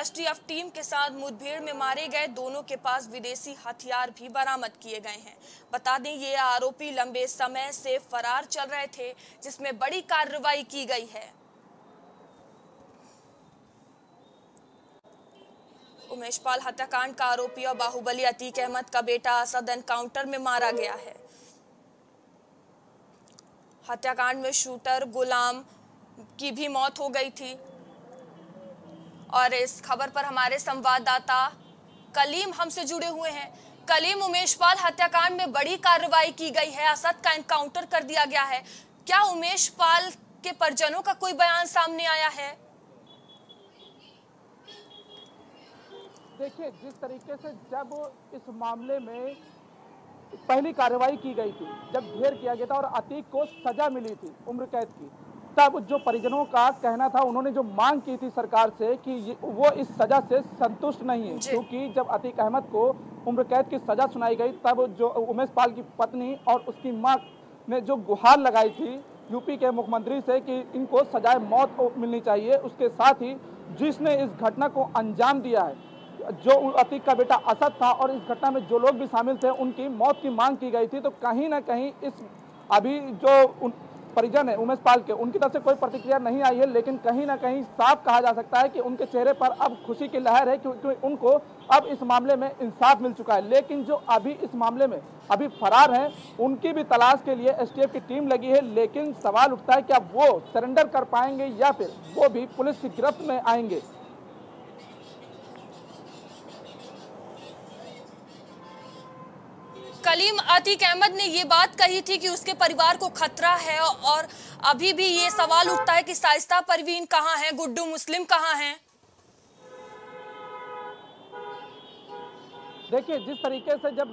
एसटीएफ टीम के साथ मुठभेड़ में मारे गए। दोनों के पास विदेशी हथियार भी बरामद किए गए हैं। बता दें ये आरोपी लंबे समय से फरार चल रहे थे, जिसमें बड़ी कार्रवाई की गई है। उमेश पाल हत्याकांड का आरोपी और बाहुबली अतीक अहमद का बेटा असद एनकाउंटर में मारा गया है। हत्याकांड में शूटर गुलाम की भी मौत हो गई थी। और इस खबर पर हमारे संवाददाता कलीम हमसे जुड़े हुए हैं। कलीम, उमेश पाल हत्याकांड में बड़ी कार्रवाई की गई है, असद का एनकाउंटर कर दिया गया है, क्या उमेश पाल के परिजनों का कोई बयान सामने आया है? देखिए, जिस तरीके से जब इस मामले में पहली कार्रवाई की गई थी, जब घेर किया गया था और अतीक को सजा मिली थी उम्र कैद की, तब जो परिजनों का कहना था, उन्होंने जो मांग की थी सरकार से कि वो इस सजा से संतुष्ट नहीं है, क्योंकि जब अतीक अहमद को उम्र कैद की सजा सुनाई गई तब जो उमेश पाल की पत्नी और उसकी माँ ने जो गुहार लगाई थी यूपी के मुख्यमंत्री से कि इनको सजाए मौत मिलनी चाहिए, उसके साथ ही जिसने इस घटना को अंजाम दिया है, जो अतीक का बेटा असद था और इस घटना में जो लोग भी शामिल थे, उनकी मौत की मांग की गई थी। तो कहीं ना कहीं इस अभी जो उन परिजन है उमेश पाल के, उनकी तरफ से कोई प्रतिक्रिया नहीं आई है, लेकिन कहीं ना कहीं साफ कहा जा सकता है कि उनके चेहरे पर अब खुशी की लहर है, क्योंकि उनको अब इस मामले में इंसाफ मिल चुका है। लेकिन जो अभी इस मामले में अभी फरार हैं, उनकी भी तलाश के लिए एसटीएफ की टीम लगी है, लेकिन सवाल उठता है क्या वो सरेंडर कर पाएंगे या फिर वो भी पुलिस की गिरफ्त में आएंगे। कलीम, अतीक अहमद ने ये बात कही थी कि उसके परिवार को खतरा है और अभी भी ये सवाल उठता है कि शायस्ता परवीन कहाँ है, गुड्डू मुस्लिम कहाँ है। देखिए, जिस तरीके से जब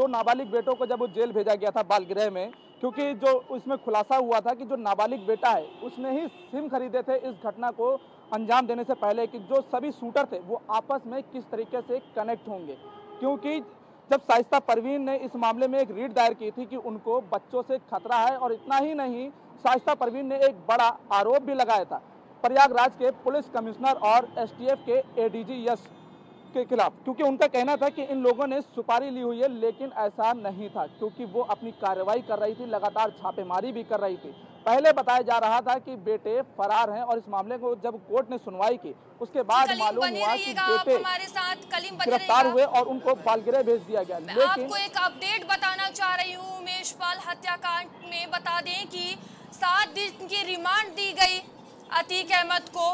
दो नाबालिग बेटों को जब जेल भेजा गया था बाल गृह में, क्योंकि जो उसमें खुलासा हुआ था कि जो नाबालिग बेटा है उसने ही सिम खरीदे थे इस घटना को अंजाम देने से पहले, कि जो सभी शूटर थे वो आपस में किस तरीके से कनेक्ट होंगे, क्योंकि जब शायस्ता परवीन ने इस मामले में एक रीड दायर की थी कि उनको बच्चों से खतरा है, और इतना ही नहीं, शायस्ता परवीन ने एक बड़ा आरोप भी लगाया था प्रयागराज के पुलिस कमिश्नर और एसटीएफ के एडीजी यस के खिलाफ, क्योंकि उनका कहना था कि इन लोगों ने सुपारी ली हुई है, लेकिन ऐसा नहीं था, क्योंकि वो अपनी कार्रवाई कर रही थी, लगातार छापेमारी भी कर रही थी। पहले बताया जा रहा था कि बेटे फरार हैं, और इस मामले को जब कोर्ट ने सुनवाई की उसके बाद मालूम हुआ कि बेटे गिरफ्तार हुए और उनको बालगृह भेज दिया गया। मैं लेकिन आपको एक अपडेट बताना चाह रही हूँ, उमेश पाल हत्याकांड में बता दें कि सात दिन की रिमांड दी गई अतीक अहमद को।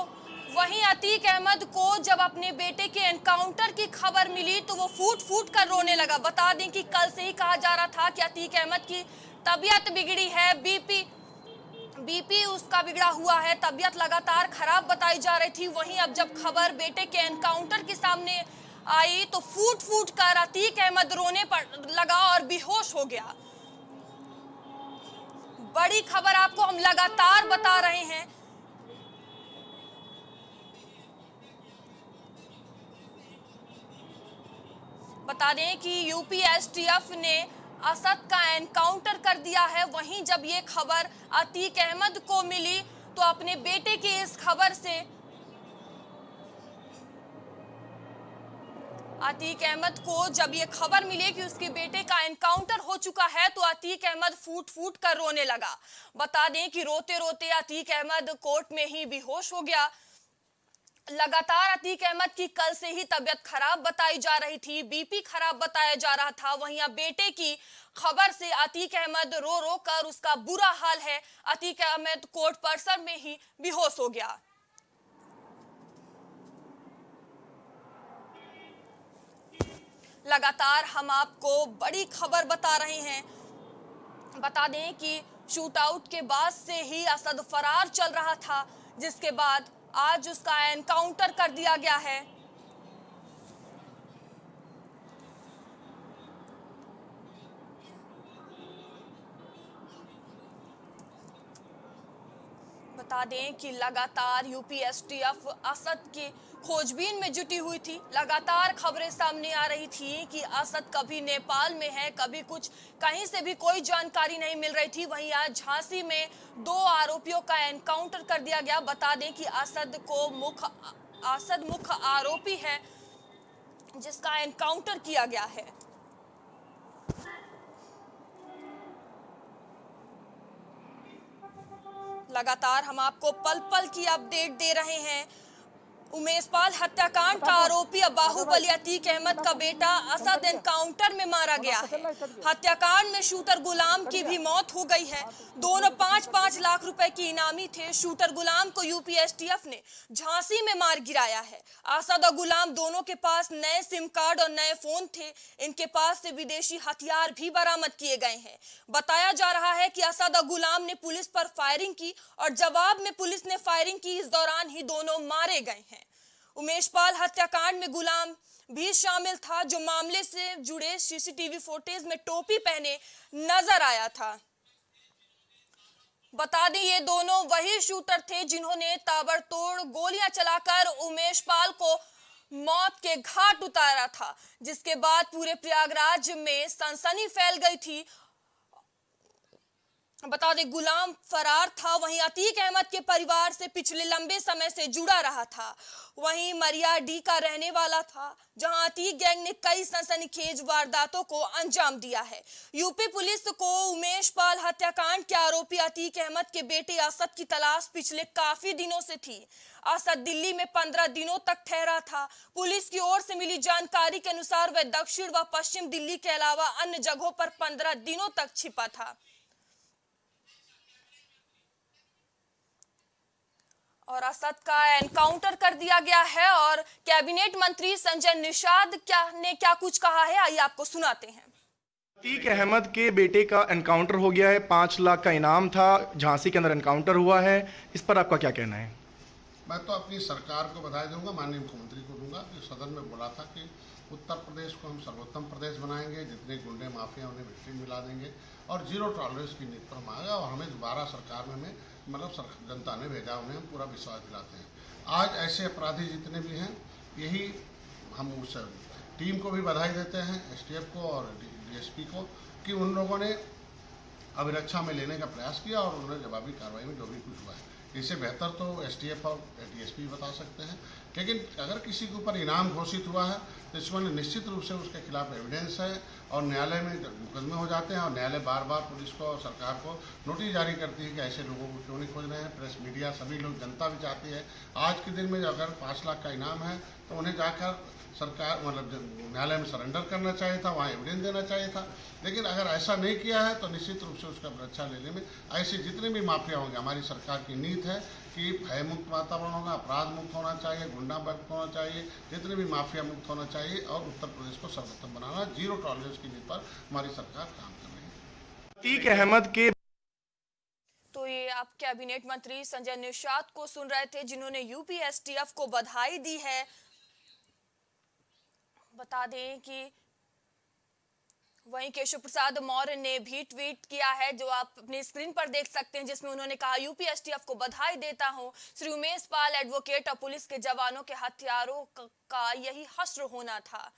वहीं अतीक अहमद को जब अपने बेटे के एनकाउंटर की खबर मिली तो वो फूट फूट कर रोने लगा। बता दें कि कल से ही कहा जा रहा था कि अतीक अहमद की तबीयत बिगड़ी है, बीपी बीपी उसका बिगड़ा हुआ है, तबीयत लगातार खराब बताई जा रही थी। वहीं अब जब खबर बेटे के एनकाउंटर के सामने आई तो फूट फूट कर अतीक अहमद रोने पर लगा और बेहोश हो गया। बड़ी खबर आपको हम लगातार बता रहे हैं। बता दें कि यूपी एसटीएफ ने असद का एनकाउंटर कर दिया है। वहीं जब ये खबर अतीक अहमद को मिली तो अपने बेटे की इस खबर से अतीक अहमद को जब ये खबर मिली कि उसके बेटे का एनकाउंटर हो चुका है तो अतीक अहमद फूट फूट कर रोने लगा। बता दें कि रोते रोते अतीक अहमद कोर्ट में ही बेहोश हो गया। लगातार अतीक अहमद की कल से ही तबीयत खराब बताई जा रही थी, बीपी खराब बताया जा रहा था। वहीं अब बेटे की खबर से अतीक अहमद रो रो कर उसका बुरा हाल है। अतीक अहमद कोर्ट परिसर में ही बेहोश हो गया। लगातार हम आपको बड़ी खबर बता रहे हैं। बता दें कि शूटआउट के बाद से ही असद फरार चल रहा था, जिसके बाद आज उसका एनकाउंटर कर दिया गया है। बता दें कि लगातार यूपीएसटीएफ असद की खोजबीन में जुटी हुई थी। लगातार खबरें सामने आ रही थी कि असद कभी नेपाल में है, कभी कुछ, कहीं से भी कोई जानकारी नहीं मिल रही थी। वहीं आज झांसी में दो आरोपियों का एनकाउंटर कर दिया गया। बता दें कि असद को मुख्य असद मुख्य आरोपी है, जिसका एनकाउंटर किया गया है। लगातार हम आपको पल पल की अपडेट दे रहे हैं। उमेश पाल हत्याकांड का आरोपी अब बाहुबली अतीक अहमद का बेटा असद एनकाउंटर में मारा गया है। हत्याकांड में शूटर गुलाम की भी मौत हो गई है। दोनों पाँच पाँच लाख रुपए की इनामी थे। शूटर गुलाम को यूपीएसटीएफ ने झांसी में मार गिराया है। असद और गुलाम दोनों के पास नए सिम कार्ड और नए फोन थे। इनके पास से विदेशी हथियार भी बरामद किए गए हैं। बताया जा रहा है कि असद और गुलाम ने पुलिस पर फायरिंग की और जवाब में पुलिस ने फायरिंग की। इस दौरान ही दोनों मारे गए हैं। उमेश पाल हत्याकांड में गुलाम भी शामिल था, जो मामले से जुड़े सीसीटीवी फुटेज में टोपी पहने नजर आया था। बता दें ये दोनों वही शूटर थे जिन्होंने ताबड़तोड़ गोलियां चलाकर उमेश पाल को मौत के घाट उतारा था, जिसके बाद पूरे प्रयागराज में सनसनी फैल गई थी। बता दें गुलाम फरार था। वहीं अतीक अहमद के परिवार से पिछले लंबे समय से जुड़ा रहा था। वहीं मरिया डी का रहने वाला था, जहां अतीक गैंग ने कई सनसनीखेज वारदातों को अंजाम दिया है। यूपी पुलिस को उमेश पाल हत्याकांड के आरोपी अतीक अहमद के बेटे असद की तलाश पिछले काफी दिनों से थी। असद दिल्ली में पंद्रह दिनों तक ठहरा था। पुलिस की ओर से मिली जानकारी के अनुसार वह दक्षिण व पश्चिम दिल्ली के अलावा अन्य जगहों पर पंद्रह दिनों तक छिपा था। और असद का एनकाउंटर कर दिया गया है। और कैबिनेट मंत्री संजय निषाद क्या ने क्या कुछ कहा है, आइए आपको सुनाते हैं। अतीक अहमद के बेटे का एनकाउंटर हो गया है। पाँच लाख का इनाम था, झांसी के अंदर एनकाउंटर हुआ है। इस पर आपका क्या कहना है? मैं तो अपनी सरकार को बधाई दूंगा, माननीय मुख्यमंत्री को दूंगा कि सदन में बोला था कि उत्तर प्रदेश को हम सर्वोत्तम प्रदेश बनाएंगे, जितने गुंडे माफिया उन्हें मिट्टी में मिला देंगे और जीरो टॉलरेंस की नीति पर मांगा। और हमें दोबारा सरकार में हमें मतलब जनता ने भेजा, उन्हें हम पूरा विश्वास दिलाते हैं। आज ऐसे अपराधी जितने भी हैं, यही हम उस टीम को भी बधाई देते हैं, एसटीएफ को और डीएसपी को, कि उन लोगों ने अभिरक्षा में लेने का प्रयास किया और उन्होंने जवाबी कार्रवाई में जो भी कुछ हुआ है। इससे बेहतर तो एसटीएफ और डीएसपी बता सकते हैं। लेकिन अगर किसी के ऊपर इनाम घोषित हुआ है तो इसमें निश्चित रूप से उसके खिलाफ एविडेंस है और न्यायालय में मुकदमे हो जाते हैं। और न्यायालय बार बार पुलिस को और सरकार को नोटिस जारी करती है कि ऐसे लोगों को क्यों नहीं खोज रहे हैं। प्रेस मीडिया सभी लोग, जनता भी चाहती है। आज के दिन में अगर पाँच लाख का इनाम है तो उन्हें जाकर सरकार मतलब न्यायालय में सरेंडर करना चाहिए था, वहाँ एविडेंस देना चाहिए था। लेकिन अगर ऐसा नहीं किया है तो निश्चित रूप से उसका रक्षा लेने में ऐसे जितने भी माफिया होंगे। हमारी सरकार की नीति है कि भयमुक्त वातावरण होगा, अपराध मुक्त होना चाहिए, गुंडा मुक्त होना चाहिए, जितने भी माफिया मुक्त होना चाहिए और उत्तर प्रदेश को सर्वोत्तम बनाना, जीरो टॉलरेंस की नीति पर हमारी सरकार काम कर रही है। अतीक अहमद के तो ये आप कैबिनेट मंत्री संजय निषाद को सुन रहे थे, जिन्होंने यूपीएसटीएफ को बधाई दी है। बता दें कि वहीं केशव प्रसाद मौर्य ने भी ट्वीट किया है, जो आप अपनी स्क्रीन पर देख सकते हैं, जिसमें उन्होंने कहा यूपीएसटीएफ को बधाई देता हूं। श्री उमेश पाल एडवोकेट और पुलिस के जवानों के हथियारों का यही हश्र होना था।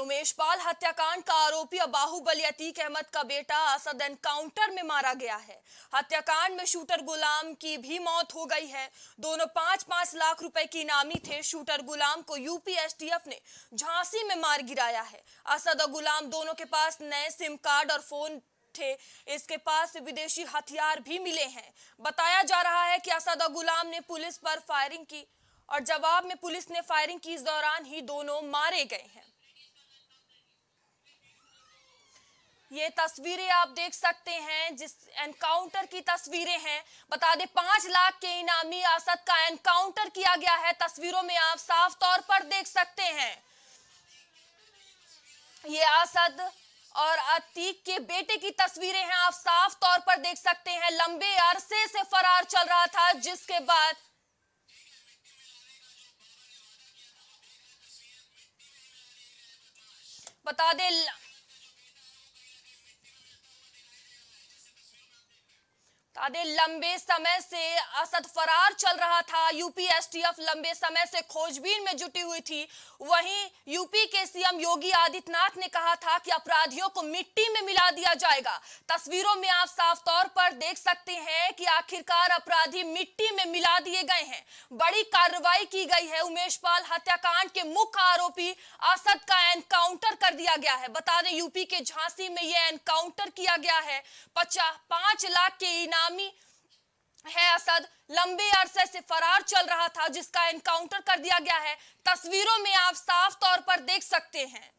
उमेश पाल हत्याकांड का आरोपी और बाहुबली अतीक अहमद का बेटा असद एनकाउंटर में मारा गया है। हत्याकांड में शूटर गुलाम की भी मौत हो गई है। दोनों पाँच पाँच लाख रुपए की इनामी थे। शूटर गुलाम को यूपीएसटीएफ ने झांसी में मार गिराया है। असद और गुलाम दोनों के पास नए सिम कार्ड और फोन गट्ठे, इसके पास विदेशी हथियार भी मिले हैं। बताया जा रहा है कि असद और गुलाम ने पुलिस पर फायरिंग की और जवाब में पुलिस ने फायरिंग की, इस दौरान ही दोनों मारे गए हैं। ये तस्वीरें आप देख सकते हैं, जिस एनकाउंटर की तस्वीरें हैं। बता दें पांच लाख के इनामी असद का एनकाउंटर किया गया है। तस्वीरों में आप साफ तौर पर देख सकते हैं। ये असद और अतीक के बेटे की तस्वीरें हैं, आप साफ तौर पर देख सकते हैं। लंबे अरसे से फरार चल रहा था, जिसके बाद बता दें आधे लंबे समय से असद फरार चल रहा था। यूपी एसटीएफ लंबे समय से खोजबीन में जुटी हुई थी। वहीं यूपी के सीएम योगी आदित्यनाथ ने कहा था कि अपराधियों को मिट्टी में मिला दिया जाएगा। तस्वीरों में आप साफ तौर पर देख सकते हैं कि आखिरकार अपराधी मिट्टी में मिला दिए गए हैं। बड़ी कार्रवाई की गई है। उमेश पाल हत्याकांड के मुख्य आरोपी असद का एनकाउंटर कर दिया गया है। बता दें यूपी के झांसी में यह एनकाउंटर किया गया है। पचास पांच लाख के इनाम है असद, लंबे अरसे से फरार चल रहा था, जिसका एनकाउंटर कर दिया गया है। तस्वीरों में आप साफ तौर पर देख सकते हैं।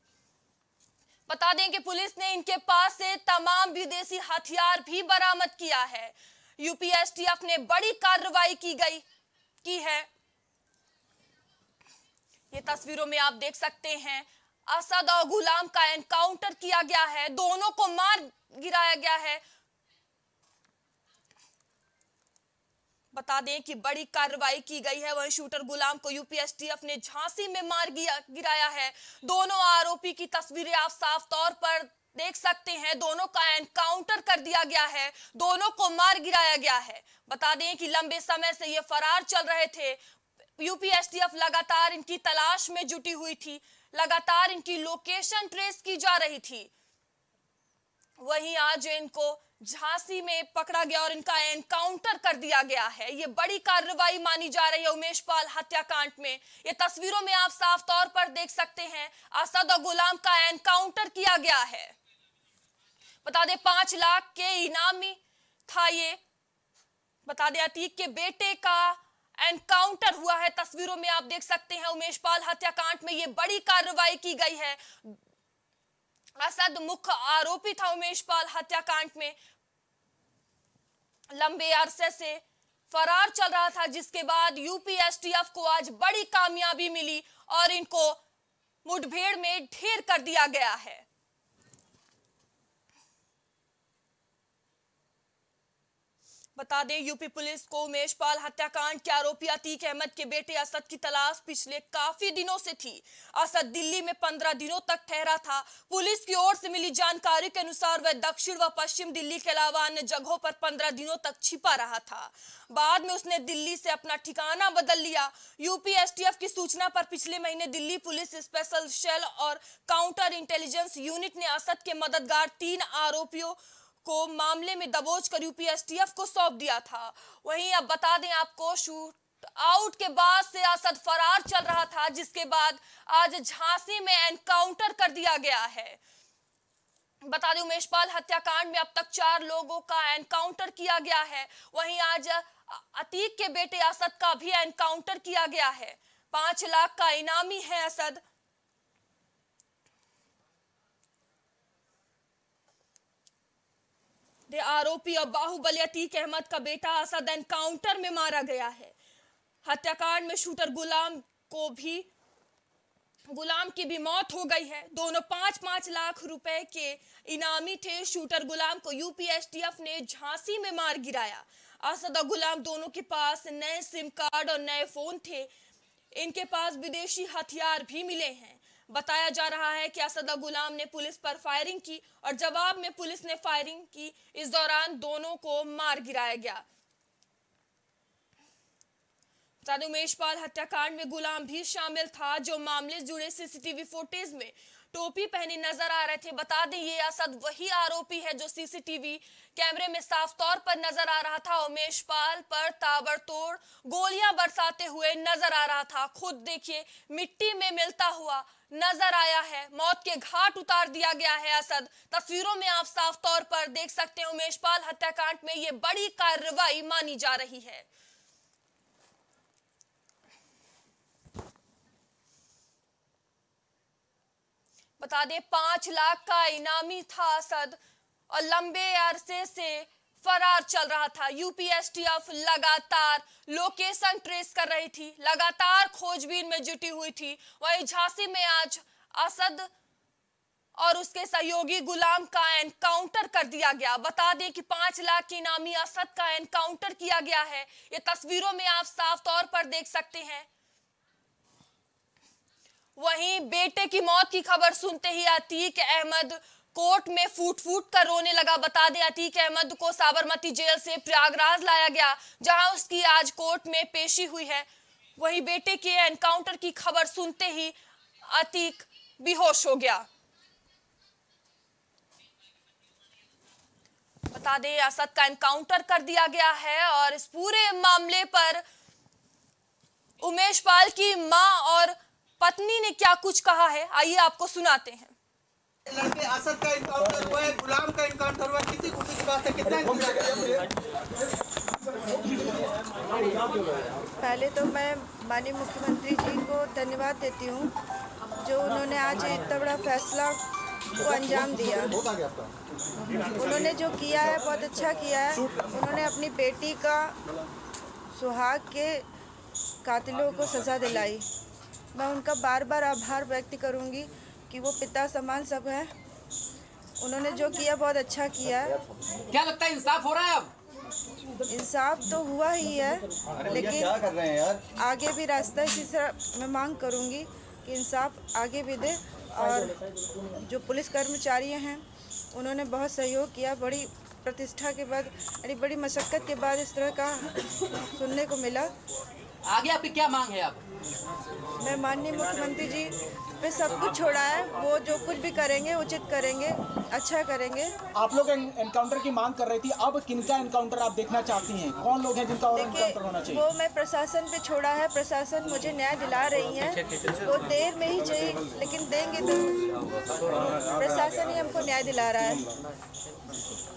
बता दें कि पुलिस ने इनके पास से तमाम विदेशी हथियार भी बरामद किया है। यूपीएसटीएफ ने बड़ी कार्रवाई की गई की है। ये तस्वीरों में आप देख सकते हैं, असद और गुलाम का एनकाउंटर किया गया है, दोनों को मार गिराया गया है। बता दें कि बड़ी कार्रवाई की गई है। वहीं शूटर गुलाम को यूपीएसटीएफ ने झांसी में मार गिराया है। दोनों आरोपी की तस्वीरें आप साफ तौर पर देख सकते हैं। दोनों का एनकाउंटर कर दिया गया है, दोनों को मार गिराया गया है। बता दें कि लंबे समय से ये फरार चल रहे थे। यूपीएसटीएफ लगातार इनकी तलाश में जुटी हुई थी, लगातार इनकी लोकेशन ट्रेस की जा रही थी। वहीं आज इनको झांसी में पकड़ा गया और इनका एनकाउंटर कर दिया गया है। ये बड़ी कार्रवाई मानी जा रही है उमेश पाल हत्याकांड में। ये तस्वीरों में आप साफ तौर पर देख सकते हैं, असद और गुलाम का एनकाउंटर किया गया है। बता दें पांच लाख के इनामी था ये। बता दें अतीक के बेटे का एनकाउंटर हुआ है। तस्वीरों में आप देख सकते हैं। उमेश पाल हत्याकांड में ये बड़ी कार्रवाई की गई है। असद मुख्य आरोपी था उमेश पाल हत्याकांड में, लंबे अरसे से फरार चल रहा था, जिसके बाद यूपीएसटीएफ को आज बड़ी कामयाबी मिली और इनको मुठभेड़ में ढेर कर दिया गया है। बता दें यूपी पुलिस को उमेश पाल हत्याकांड के आरोपी अतीक अहमद के बेटे असद की तलाश पिछले काफी दिनों से थी। असद दिल्ली में पंद्रह दिनों तक ठहरा था। पुलिस की ओर से मिली जानकारी के अनुसार वह दक्षिण व पश्चिम दिल्ली के अलावा अन्य जगहों पर पंद्रह दिनों तक छिपा रहा था। बाद में उसने दिल्ली से अपना ठिकाना बदल लिया। यूपी एसटीएफ की सूचना पर पिछले महीने दिल्ली पुलिस स्पेशल सेल और काउंटर इंटेलिजेंस यूनिट ने असद के मददगार तीन आरोपियों को मामले में दबोच कर यूपीएसटीएफ को सौंप दिया था। वहीं अब बता दें आपको शूट आउट के बाद से असद फरार चल रहा था, जिसके बाद आज झांसी में एनकाउंटर कर दिया गया है। बता दें उमेश पाल हत्याकांड में अब तक चार लोगों का एनकाउंटर किया गया है। वहीं आज अतीक के बेटे असद का भी एनकाउंटर किया गया है। पांच लाख का इनामी है असद। आरोपी और बाहुबली अतीक अहमद का बेटा असद एनकाउंटर में मारा गया है। हत्याकांड में शूटर गुलाम को भी गुलाम की भी मौत हो गई है। दोनों पांच पांच लाख रुपए के इनामी थे। शूटर गुलाम को यूपीएसटीएफ ने झांसी में मार गिराया। असद और गुलाम दोनों के पास नए सिम कार्ड और नए फोन थे। इनके पास विदेशी हथियार भी मिले हैं। बताया जा रहा है कि असद और गुलाम ने पुलिस पर फायरिंग की और जवाब में पुलिस ने फायरिंग की, इस दौरान दोनों को मार गिराया गया। उमेश पाल हत्याकांड में गुलाम भी शामिल था, जो मामले से जुड़े सीसीटीवी फुटेज में टोपी पहने नजर आ रहे थे। बता दें ये असद वही आरोपी है जो सीसीटीवी कैमरे में साफ तौर पर नजर आ रहा था। उमेश पाल पर ताबड़तोड़ गोलियां बरसाते हुए नजर आ रहा था। खुद देखिए मिट्टी में मिलता हुआ नजर आया है। मौत के घाट उतार दिया गया है असद। तस्वीरों में आप साफ तौर पर देख सकते हैं उमेश पाल हत्याकांड में ये बड़ी कार्रवाई मानी जा रही है। बता दें पांच लाख का इनामी था असद और लंबे अरसे से फरार चल रहा था। यूपीएसटीएफ लगातार लोकेशन ट्रेस कर रही थी, लगातार खोजबीन में जुटी हुई थी। वहीं झांसी में आज असद और उसके सहयोगी गुलाम का एनकाउंटर कर दिया गया। बता दें कि पांच लाख के इनामी असद का एनकाउंटर किया गया है। ये तस्वीरों में आप साफ तौर पर देख सकते हैं। वहीं बेटे की मौत की खबर सुनते ही अतीक अहमद कोर्ट में फूट फूट कर रोने लगा। बता दें अतीक अहमद को साबरमती जेल से प्रयागराज लाया गया, जहां उसकी आज कोर्ट में पेशी हुई है। वहीं बेटे के एनकाउंटर की खबर सुनते ही अतीक बेहोश हो गया। बता दें असद का एनकाउंटर कर दिया गया है और इस पूरे मामले पर उमेश पाल की मां और पत्नी ने क्या कुछ कहा है, आइए आपको सुनाते हैं। लड़के असद का इनकाउंटर हुआ है, गुलाम का इनकाउंटर हुआ है, कितनी खुशी की बात है। कितना पहले तो मैं माननीय मुख्यमंत्री जी को धन्यवाद देती हूँ जो उन्होंने आज इतना बड़ा फैसला को अंजाम दिया। उन्होंने जो किया है बहुत अच्छा किया है। उन्होंने अपनी बेटी का सुहाग के कातिलों को सजा दिलाई। मैं उनका बार बार आभार व्यक्त करूँगी कि वो पिता समान सब है। उन्होंने जो किया बहुत अच्छा किया। क्या लगता है इंसाफ हो रहा है? अब इंसाफ तो हुआ ही है, लेकिन क्या कर रहे हैं यार? आगे भी रास्ता इसी तरह मैं मांग करूंगी कि इंसाफ आगे भी दे। और जो पुलिस कर्मचारी हैं उन्होंने बहुत सहयोग किया। बड़ी प्रतिष्ठा के बाद, यानी बड़ी मशक्कत के बाद इस तरह का सुनने को मिला। आगे आपकी क्या मांग है? आप मैं माननीय मुख्यमंत्री जी पे सब कुछ छोड़ा है। वो जो कुछ भी करेंगे उचित करेंगे, अच्छा करेंगे। आप लोग एनकाउंटर की मांग कर रही थी, अब किनका एनकाउंटर आप देखना चाहती हैं? कौन लोग हैं जिनका और एनकाउंटर होना चाहिए? वो मैं प्रशासन पे छोड़ा है। प्रशासन मुझे न्याय दिला रही है। वो देर में ही चाहिए लेकिन देंगे तो। प्रशासन ही हमको न्याय दिला रहा है।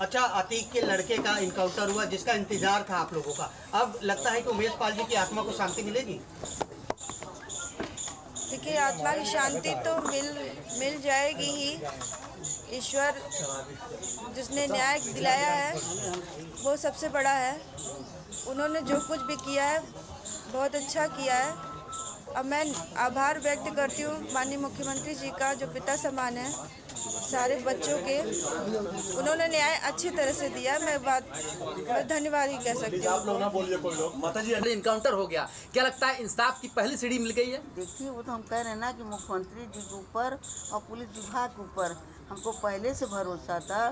अच्छा, अतीक के लड़के का एनकाउंटर हुआ जिसका इंतजार था आप लोगों का, अब लगता है कि उमेश पाल जी की आत्मा को शांति मिलेगी? देखिए आत्मा की शांति तो मिल मिल जाएगी ही। ईश्वर जिसने न्याय दिलाया है वो सबसे बड़ा है। उन्होंने जो कुछ भी किया है बहुत अच्छा किया है। अब मैं आभार व्यक्त करती हूँ माननीय मुख्यमंत्री जी का जो पिता समान है सारे बच्चों के। उन्होंने न्याय अच्छी तरह से दिया। मैं बात धन्यवाद ही कह सकती हूँ। माता जी इनकाउंटर हो गया, क्या लगता है इंसाफ की पहली सीढ़ी मिल गई है? देखिए वो तो हम कह रहे हैं ना कि मुख्यमंत्री जी के ऊपर और पुलिस विभाग के ऊपर हमको पहले से भरोसा था।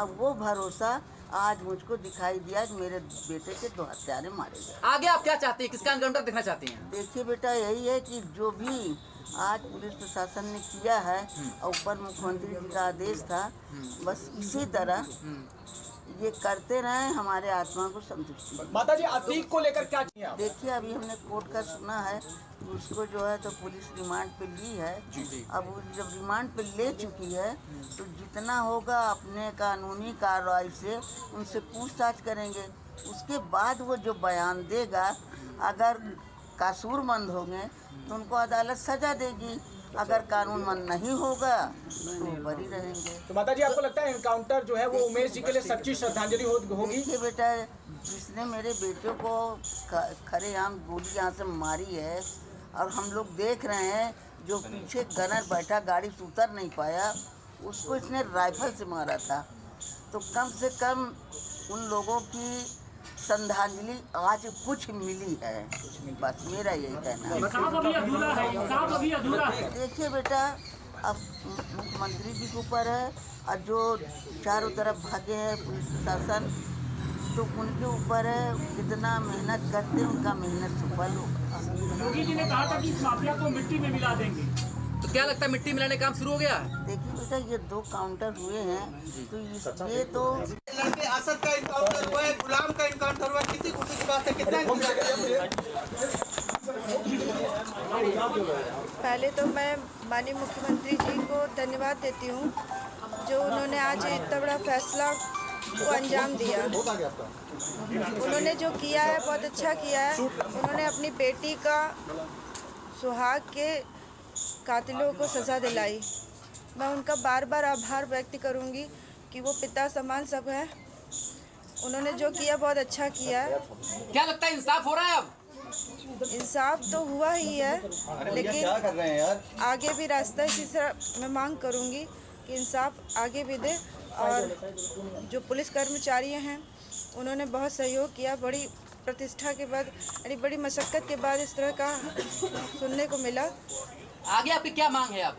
अब वो भरोसा आज मुझको दिखाई दिया कि मेरे बेटे के दो हत्यारे मारे गए। आगे आप क्या चाहते हैं, किसका एनकाउंटर देखना चाहते हैं? देखिए बेटा यही है कि जो भी आज पुलिस प्रशासन ने किया है और ऊपर मुख्यमंत्री जी का आदेश था, बस इसी तरह ये करते रहे, हमारे आत्मा को संतुष्टि। माता जी अतीक को लेकर क्या किया? देखिए अभी हमने कोर्ट का सुना है, उसको जो है तो पुलिस रिमांड पे ली है। अब जब रिमांड पे ले चुकी है तो जितना होगा अपने कानूनी कार्रवाई से उनसे पूछताछ करेंगे। उसके बाद वो जो बयान देगा, अगर कासूरमंद होंगे तो उनको अदालत सजा देगी, अगर कानून मन नहीं होगा तो बरी रहेंगे। तो माता जी आपको लगता है एनकाउंटर जो है वो उमेश जी के लिए सच्ची श्रद्धांजलि होगी? देखिए बेटा जिसने मेरे बेटे को खरेआम गोली यहाँ से मारी है और हम लोग देख रहे हैं जो पीछे गनर बैठा गाड़ी से उतर नहीं पाया, उसको इसने राइफल से मारा था। तो कम से कम उन लोगों की श्रद्धांजलि आज कुछ मिली है, बस मेरा यही कहना है। देखिए बेटा अब मुख्यमंत्री जी के ऊपर है और जो चारों तरफ भागे हैं पुलिस प्रशासन तो उनके ऊपर है, कितना मेहनत करते हैं उनका मेहनत सफल होगा। योगी जी ने कहा था कि इस माफिया को मिट्टी में मिला देंगे, तो क्या लगता है मिट्टी मिलाने का काम शुरू हो गया? देखिए बेटा ये दो काउंटर हुए हैं तो ये तो असद का इनकाउंटर हुआ है, गुलाम का इनकाउंटर हुआ है, कितनी खुशी की बात है। कितना पहले तो मैं माननीय मुख्यमंत्री जी को धन्यवाद देती हूँ जो उन्होंने आज इतना बड़ा फैसला को अंजाम दिया। उन्होंने जो किया है बहुत अच्छा किया है। उन्होंने अपनी बेटी का सुहाग के कातिलों को सज़ा दिलाई। मैं उनका बार बार आभार व्यक्त करूंगी कि वो पिता समान सब है। उन्होंने जो किया बहुत अच्छा किया है। क्या लगता है इंसाफ हो रहा है? अब इंसाफ तो हुआ ही है, लेकिन आगे भी रास्ता इसी तरह मैं मांग करूंगी कि इंसाफ आगे भी दे। और जो पुलिस कर्मचारी हैं उन्होंने बहुत सहयोग किया। बड़ी प्रतिष्ठा के बाद, बड़ी मशक्क़त के बाद इस तरह का सुनने को मिला। आगे आपकी क्या मांग है? आप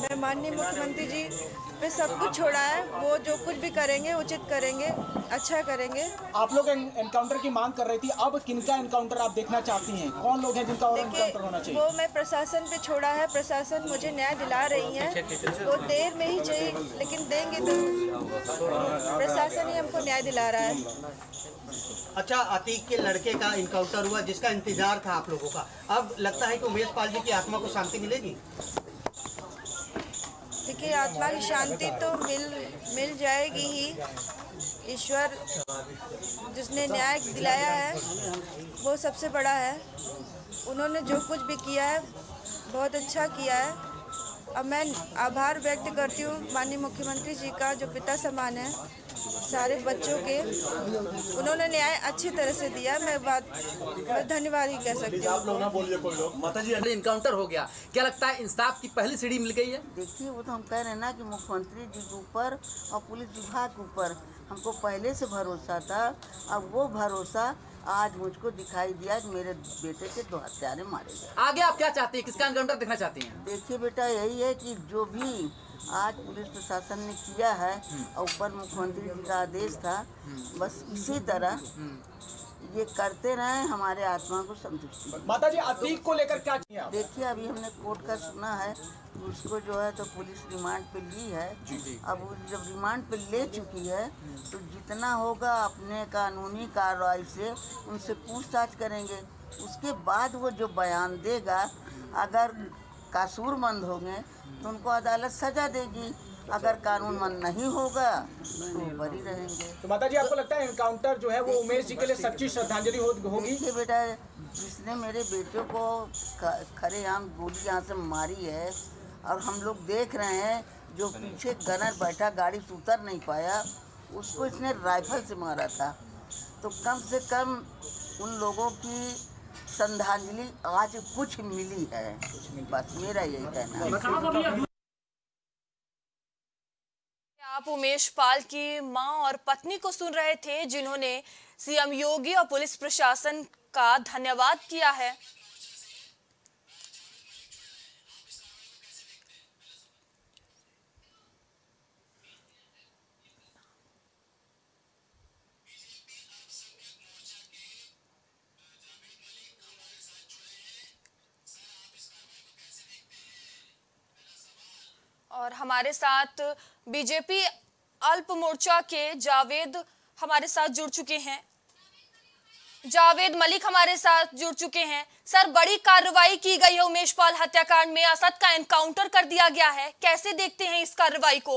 मैं माननीय मुख्यमंत्री जी पे सब कुछ छोड़ा है। वो जो कुछ भी करेंगे उचित करेंगे, अच्छा करेंगे। आप लोग एनकाउंटर की मांग कर रही थी, अब किनका एनकाउंटर आप देखना चाहती हैं? कौन लोग हैं जिनका एनकाउंटर होना चाहिए? वो मैं प्रशासन पे छोड़ा है। प्रशासन मुझे न्याय दिला रही है। वो देर में ही चाहिए लेकिन देंगे तो। प्रशासन ही हमको न्याय दिला रहा है। अच्छा, अतीक के लड़के का एनकाउंटर हुआ जिसका इंतजार था आप लोगों का, अब लगता है कि उमेश पाल जी की आत्मा को शांति मिलेगी? देखिए, आत्मा की शांति तो मिल मिल जाएगी ही। ईश्वर जिसने न्याय दिलाया है वो सबसे बड़ा है। उन्होंने जो कुछ भी किया है बहुत अच्छा किया है। अब मैं आभार व्यक्त करती हूँ माननीय मुख्यमंत्री जी का जो पिता समान है सारे बच्चों के। उन्होंने न्याय अच्छी तरह से दिया। मैं बात मैं धन्यवाद ही कह सकती हूँ। माता जी, इनकाउंटर हो गया, क्या लगता है इंसाफ की पहली सीढ़ी मिल गई है? देखिए, वो तो हम कह रहे हैं ना कि मुख्यमंत्री जी के ऊपर और पुलिस विभाग के ऊपर हमको पहले से भरोसा था। अब वो भरोसा आज मुझको दिखाई दिया कि मेरे बेटे के दो हत्यारे मारे गए। आगे आप क्या चाहती हैं? किसका एनकाउंटर देखना चाहती हैं? देखिए बेटा, यही है कि जो भी आज पुलिस प्रशासन ने किया है और ऊपर मुख्यमंत्री जी का आदेश था, बस इसी तरह ये करते रहे, हमारे आत्मा को संतुष्टि। माता जी, अतीक को लेकर क्या किया? देखिए, अभी हमने कोर्ट का सुना है, उसको जो है तो पुलिस रिमांड पे ली है। अब जब रिमांड पे ले चुकी है तो जितना होगा अपने कानूनी कार्रवाई से उनसे पूछताछ करेंगे। उसके बाद वो जो बयान देगा, अगर कासूरमंद होंगे तो उनको अदालत सजा देगी, अगर कानूनमंद नहीं होगा तो बरी रहेंगे। तो माता जी, आपको लगता है एनकाउंटर जो है वो उमेश जी के लिए सच्ची श्रद्धांजलि होगी? देखिए बेटा, जिसने मेरे बेटे को खरेआम गोली यहाँ से मारी है और हम लोग देख रहे हैं जो पीछे गनर बैठा गाड़ी से उतर नहीं पाया, उसको इसने राइफल से मारा था। तो कम से कम उन लोगों की श्रद्धांजलि आज कुछ मिली है। बस मेरा यही कहना है। आप उमेश पाल की मां और पत्नी को सुन रहे थे जिन्होंने सीएम योगी और पुलिस प्रशासन का धन्यवाद किया है। और हमारे साथ बीजेपी अल्प मोर्चा के जावेद हमारे साथ जुड़ चुके हैं। जावेद मलिक हमारे साथ जुड़ चुके हैं। सर, बड़ी कार्रवाई की गई है उमेश पाल हत्याकांड में, असद का एनकाउंटर कर दिया गया है, कैसे देखते हैं इस कार्रवाई को?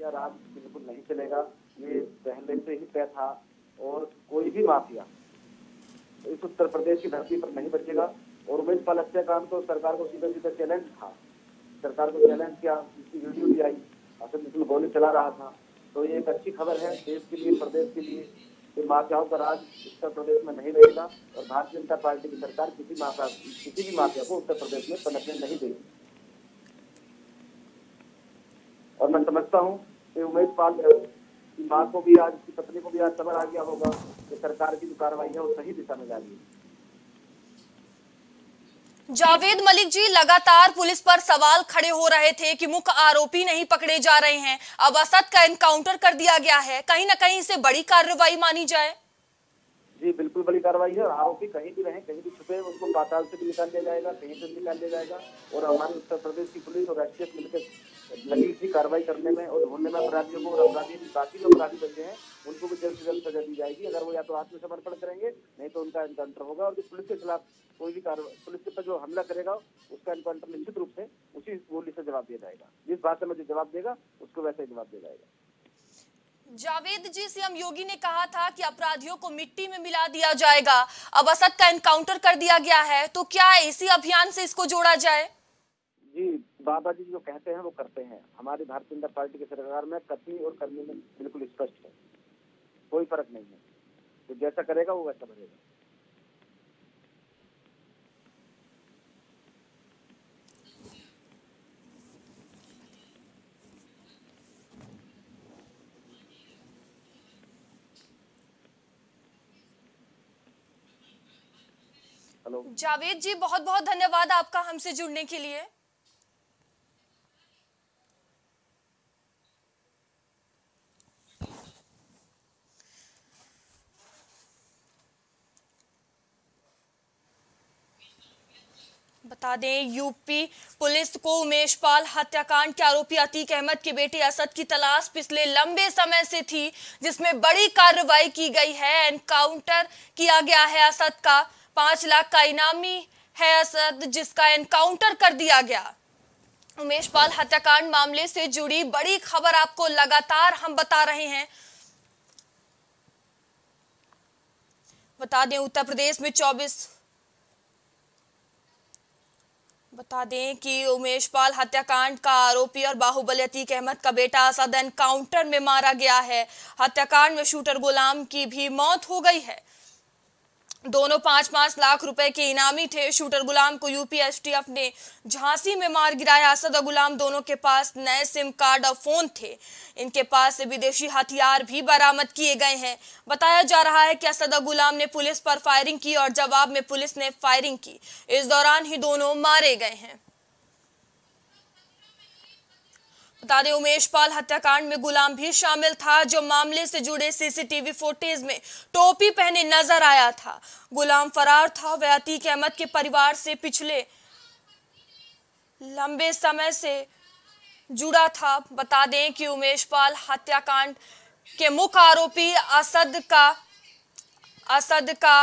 यह राज बिल्कुल नहीं चलेगा, ये पहले से ही तय था। और कोई भी माफिया इस उत्तर प्रदेश की धरती पर नहीं बचेगा। और उमेश पाल हत्याकांड तो सरकार को सीधा सीधा चैलेंज था। सरकार को चैलेंज किया, इसकी वीडियो भी आई, असद बिल्कुल गोली चला रहा था। तो ये एक अच्छी खबर है देश के लिए, प्रदेश के लिए। ये माफियाओं का राज उत्तर प्रदेश में नहीं रहेगा और भारतीय जनता पार्टी की सरकार किसी माफिया किसी भी माफिया को उत्तर प्रदेश में पनपने नहीं देगी। और मैं समझता हूँ कि उमेश पाल की माँ को भी आज, की पत्नी को भी आज सबर आ गया होगा कि सरकार की जो कार्रवाई है वो सही दिशा में जा रही है। जावेद मलिक जी, लगातार पुलिस पर सवाल खड़े हो रहे थे कि मुख्य आरोपी नहीं पकड़े जा रहे हैं, अब असद का एनकाउंटर कर दिया गया है, कहीं ना कहीं इसे बड़ी कार्रवाई मानी जाए? जी बिल्कुल बड़ी कार्रवाई है। आरोपी कहीं भी रहे, कहीं भी छुपे, उनको पाताल से भी निकाल लिया जाएगा, कहीं से भी निकाल लिया जाएगा। और हमारे उत्तर प्रदेश की पुलिस और एसटीएफ मिलकर लगी हुई कार्रवाई करने में और ढूंढने में अपराधियों को, और अपराधी बाकी जो अपराधी बचे हैं उनको भी जल्द से जल्द सजा दी जाएगी। अगर वो या तो आत्मसमर्पण करेंगे नहीं तो उनका एनकाउंटर होगा। और पुलिस के खिलाफ कोई भी पुलिस के पर जो हमला करेगा उसका एनकाउंटर निश्चित रूप से उसी गोली से जवाब दिया जाएगा। जिस भाषा में जो जवाब देगा उसको वैसे ही जवाब दिया जाएगा। जावेद जी, सीएम योगी ने कहा था कि अपराधियों को मिट्टी में मिला दिया जाएगा। अब असद का एनकाउंटर कर दिया गया है, तो क्या इसी अभियान से इसको जोड़ा जाए? जी बाबा जी जो कहते हैं वो करते हैं। हमारी भारतीय जनता पार्टी की सरकार में कथनी और करनी में बिल्कुल स्पष्ट है, कोई फर्क नहीं है। तो जैसा करेगा वो वैसा बनेगा। जावेद जी बहुत बहुत धन्यवाद आपका हमसे जुड़ने के लिए। बता दें, यूपी पुलिस को उमेश पाल हत्याकांड के आरोपी अतीक अहमद के बेटे असद की तलाश पिछले लंबे समय से थी, जिसमें बड़ी कार्रवाई की गई है। एनकाउंटर किया गया है असद का। पांच लाख का इनामी है असद, जिसका एनकाउंटर कर दिया गया। उमेश पाल हत्याकांड मामले से जुड़ी बड़ी खबर आपको लगातार हम बता रहे हैं। बता दें उत्तर प्रदेश में चौबीस बता दें कि उमेश पाल हत्याकांड का आरोपी और बाहुबली अतीक अहमद का बेटा असद एनकाउंटर में मारा गया है। हत्याकांड में शूटर गुलाम की भी मौत हो गई है। दोनों पांच पांच लाख रुपए के इनामी थे। शूटर गुलाम को यूपी एसटीएफ ने झांसी में मार गिराया। असद और गुलाम दोनों के पास नए सिम कार्ड और फोन थे। इनके पास से विदेशी हथियार भी बरामद किए गए हैं। बताया जा रहा है कि असद और गुलाम ने पुलिस पर फायरिंग की और जवाब में पुलिस ने फायरिंग की। इस दौरान ही दोनों मारे गए हैं। बता दें उमेश पाल हत्याकांड में गुलाम भी शामिल था, जो मामले से जुड़े सीसीटीवी फुटेज में टोपी पहने नजर आया था। गुलाम फरार था। वह अतीक अहमद के परिवार से पिछले लंबे समय से जुड़ा था। बता दें कि उमेश पाल हत्याकांड के मुख्य आरोपी असद का असद का